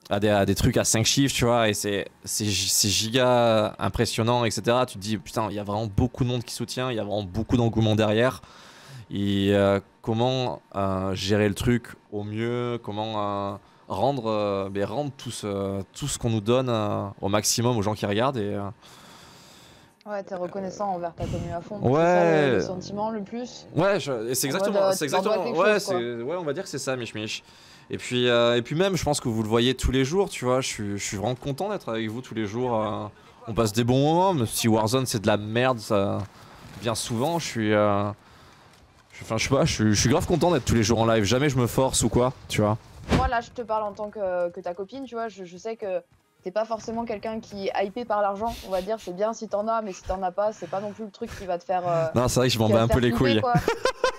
à des trucs à 5 chiffres, tu vois, et c'est giga impressionnant, etc. Tu te dis putain il y a vraiment beaucoup de monde qui soutient, il y a vraiment beaucoup d'engouement derrière. Et comment gérer le truc au mieux, comment rendre tout ce qu'on nous donne au maximum aux gens qui regardent. Et, ouais, t'es reconnaissant envers ta commune à fond. Ouais. C'est ça le sentiment le plus. Ouais, c'est exactement. C'est exactement. Ouais, ouais, on va dire que c'est ça, Mishmish. Et puis même, je pense que vous le voyez tous les jours, tu vois. Je suis vraiment content d'être avec vous tous les jours. On passe des bons moments, même si Warzone c'est de la merde, ça bien souvent. Je suis. Enfin, je sais pas, je suis grave content d'être tous les jours en live, jamais je me force ou quoi, tu vois. Moi là je te parle en tant que ta copine, tu vois, je sais que t'es pas forcément quelqu'un qui est hypé par l'argent, on va dire, c'est bien si t'en as, mais si t'en as pas, c'est pas non plus le truc qui va te faire... Non, c'est vrai que je m'en bats un peu les couilles.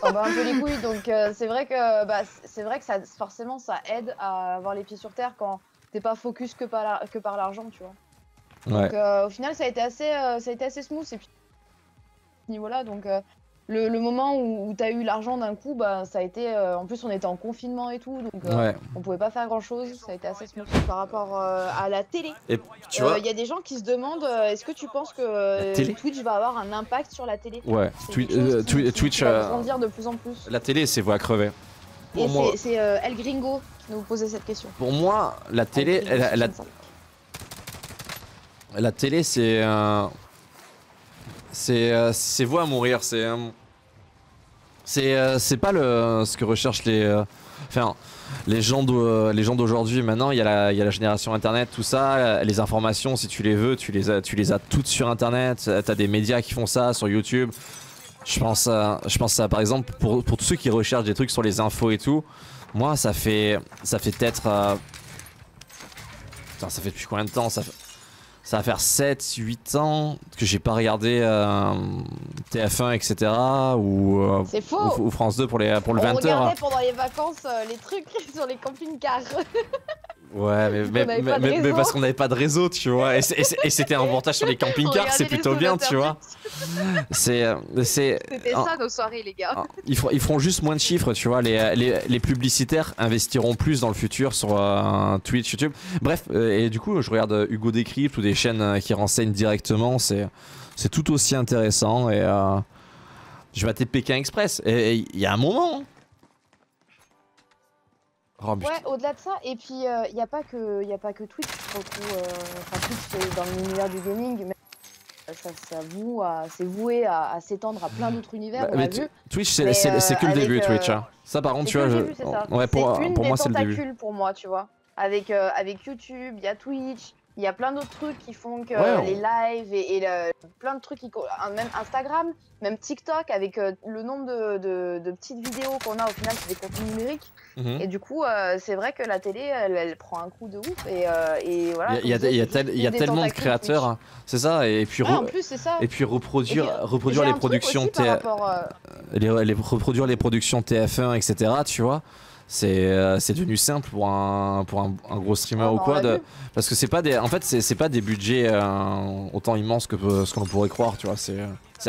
On bat un peu les couilles, donc c'est vrai que, ça, forcément ça aide à avoir les pieds sur terre quand t'es pas focus que par l'argent, tu vois. Ouais. Donc au final ça a été assez smooth, et puis à ce niveau-là, donc... Le moment où t'as eu l'argent d'un coup, bah, ça a été. En plus, on était en confinement et tout, donc ouais. On pouvait pas faire grand chose. Ça a été assez smooth par rapport à la télé. Et tu vois, il y a des gens qui se demandent est-ce que tu penses que Twitch va avoir un impact sur la télé? Ouais, Twitch va grandir de plus en plus. La télé, c'est voix à crever. Et c'est El Gringo qui nous posait cette question. Pour moi, la télé. La télé, c'est. C'est voué à mourir, c'est pas ce que recherchent les gens d'aujourd'hui. Maintenant il y a la génération internet, tout ça, les informations si tu les veux, tu les as toutes sur internet, t'as des médias qui font ça sur YouTube. Je pense à, par exemple pour tous ceux qui recherchent des trucs sur les infos et tout, moi ça fait peut-être putain ça fait depuis combien de temps ça fait... Ça va faire 7-8 ans que j'ai pas regardé TF1, etc. Ou France 2 pour le 20h. On regardait pendant les vacances les trucs sur les camping-cars. Ouais, mais parce qu'on n'avait pas de réseau, tu vois. Et c'était un reportage sur les camping-cars, c'est plutôt bien, tu vois. C'était ça nos soirées, les gars. Ils feront juste moins de chiffres, tu vois. Les publicitaires investiront plus dans le futur sur Twitch, YouTube. Bref, et du coup, je regarde Hugo Décrypte ou des chaînes qui renseignent directement. C'est tout aussi intéressant. Et je m'attends Pékin Express. Et il y a un moment. Ouais, au-delà de ça, et puis il n'y a pas que Twitch, pour le coup, enfin Twitch c'est dans l'univers du gaming, mais c'est voué à s'étendre à plein d'autres univers, on l'a vu. Twitch c'est que le début, Twitch, hein. Ça par contre, tu vois, ouais, pour moi c'est le début. Pour moi, tu vois, avec YouTube, il y a Twitch, il y a plein d'autres trucs qui font que les lives et plein de trucs, même Instagram, même TikTok, avec le nombre de petites vidéos qu'on a au final, c'est des contenus numériques. Mmh. Et du coup, c'est vrai que la télé, elle prend un coup de ouf. Et voilà. Il y a tellement de créateurs, hein. C'est ça. Et puis, ouais, en plus, ça. Et puis reproduire les productions TF1, etc. Tu vois. C'est devenu simple pour un gros streamer ou quoi, parce que c'est pas des budgets autant immenses que ce qu'on pourrait croire, tu vois, c'est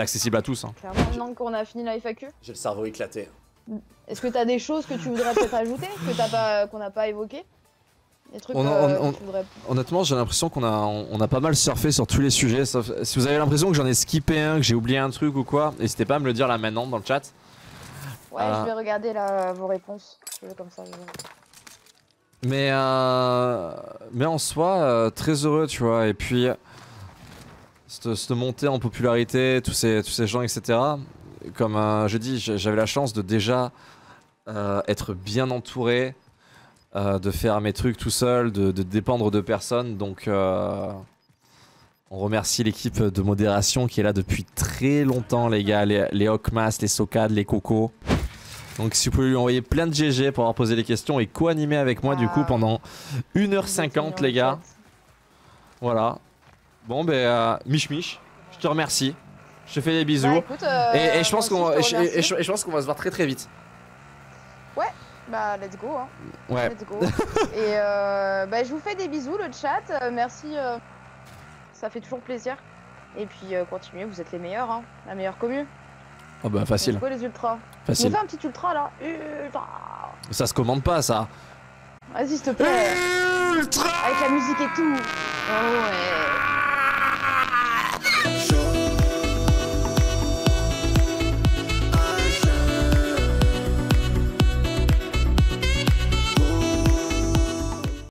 accessible à tous, hein. Clairement, maintenant qu'on a fini la FAQ, j'ai le cerveau éclaté. Est-ce que t'as des choses que tu voudrais peut-être ajouter qu'on n'a pas évoqué? Des trucs que tu voudrais... Honnêtement, j'ai l'impression qu'on a pas mal surfé sur tous les sujets, sauf si vous avez l'impression que j'en ai skippé un, que j'ai oublié un truc ou quoi, n'hésitez pas à me le dire là maintenant dans le chat. Ouais, je vais regarder là, vos réponses, comme ça. Mais en soi, très heureux, tu vois. Et puis, cette montée en popularité, tous ces gens, etc. Comme je dis, j'avais la chance de déjà être bien entouré, de faire mes trucs tout seul, de dépendre de personne. Donc, on remercie l'équipe de modération qui est là depuis très longtemps, les gars. Les Hawkmas, les Socades, les Cocos. Donc si vous pouvez lui envoyer plein de GG pour avoir posé les questions et co-animer avec moi du coup pendant 1h50, les gars. Voilà. Bon ben Mishmish, je te remercie. Je te fais des bisous. Bah, écoute, et je pense qu'on va se voir très très vite. Ouais, bah let's go. Hein. Ouais. Let's go. Et bah, je vous fais des bisous, le chat. Merci. Ça fait toujours plaisir. Et puis continuez, vous êtes les meilleurs, hein. La meilleure commu. Oh bah facile. Go les ultras. Facile. On fait un petit ultra là. Ultra. Ça se commande pas ça. Vas-y s'il te plaît. Ultra. Avec la musique et tout. Oh ouais.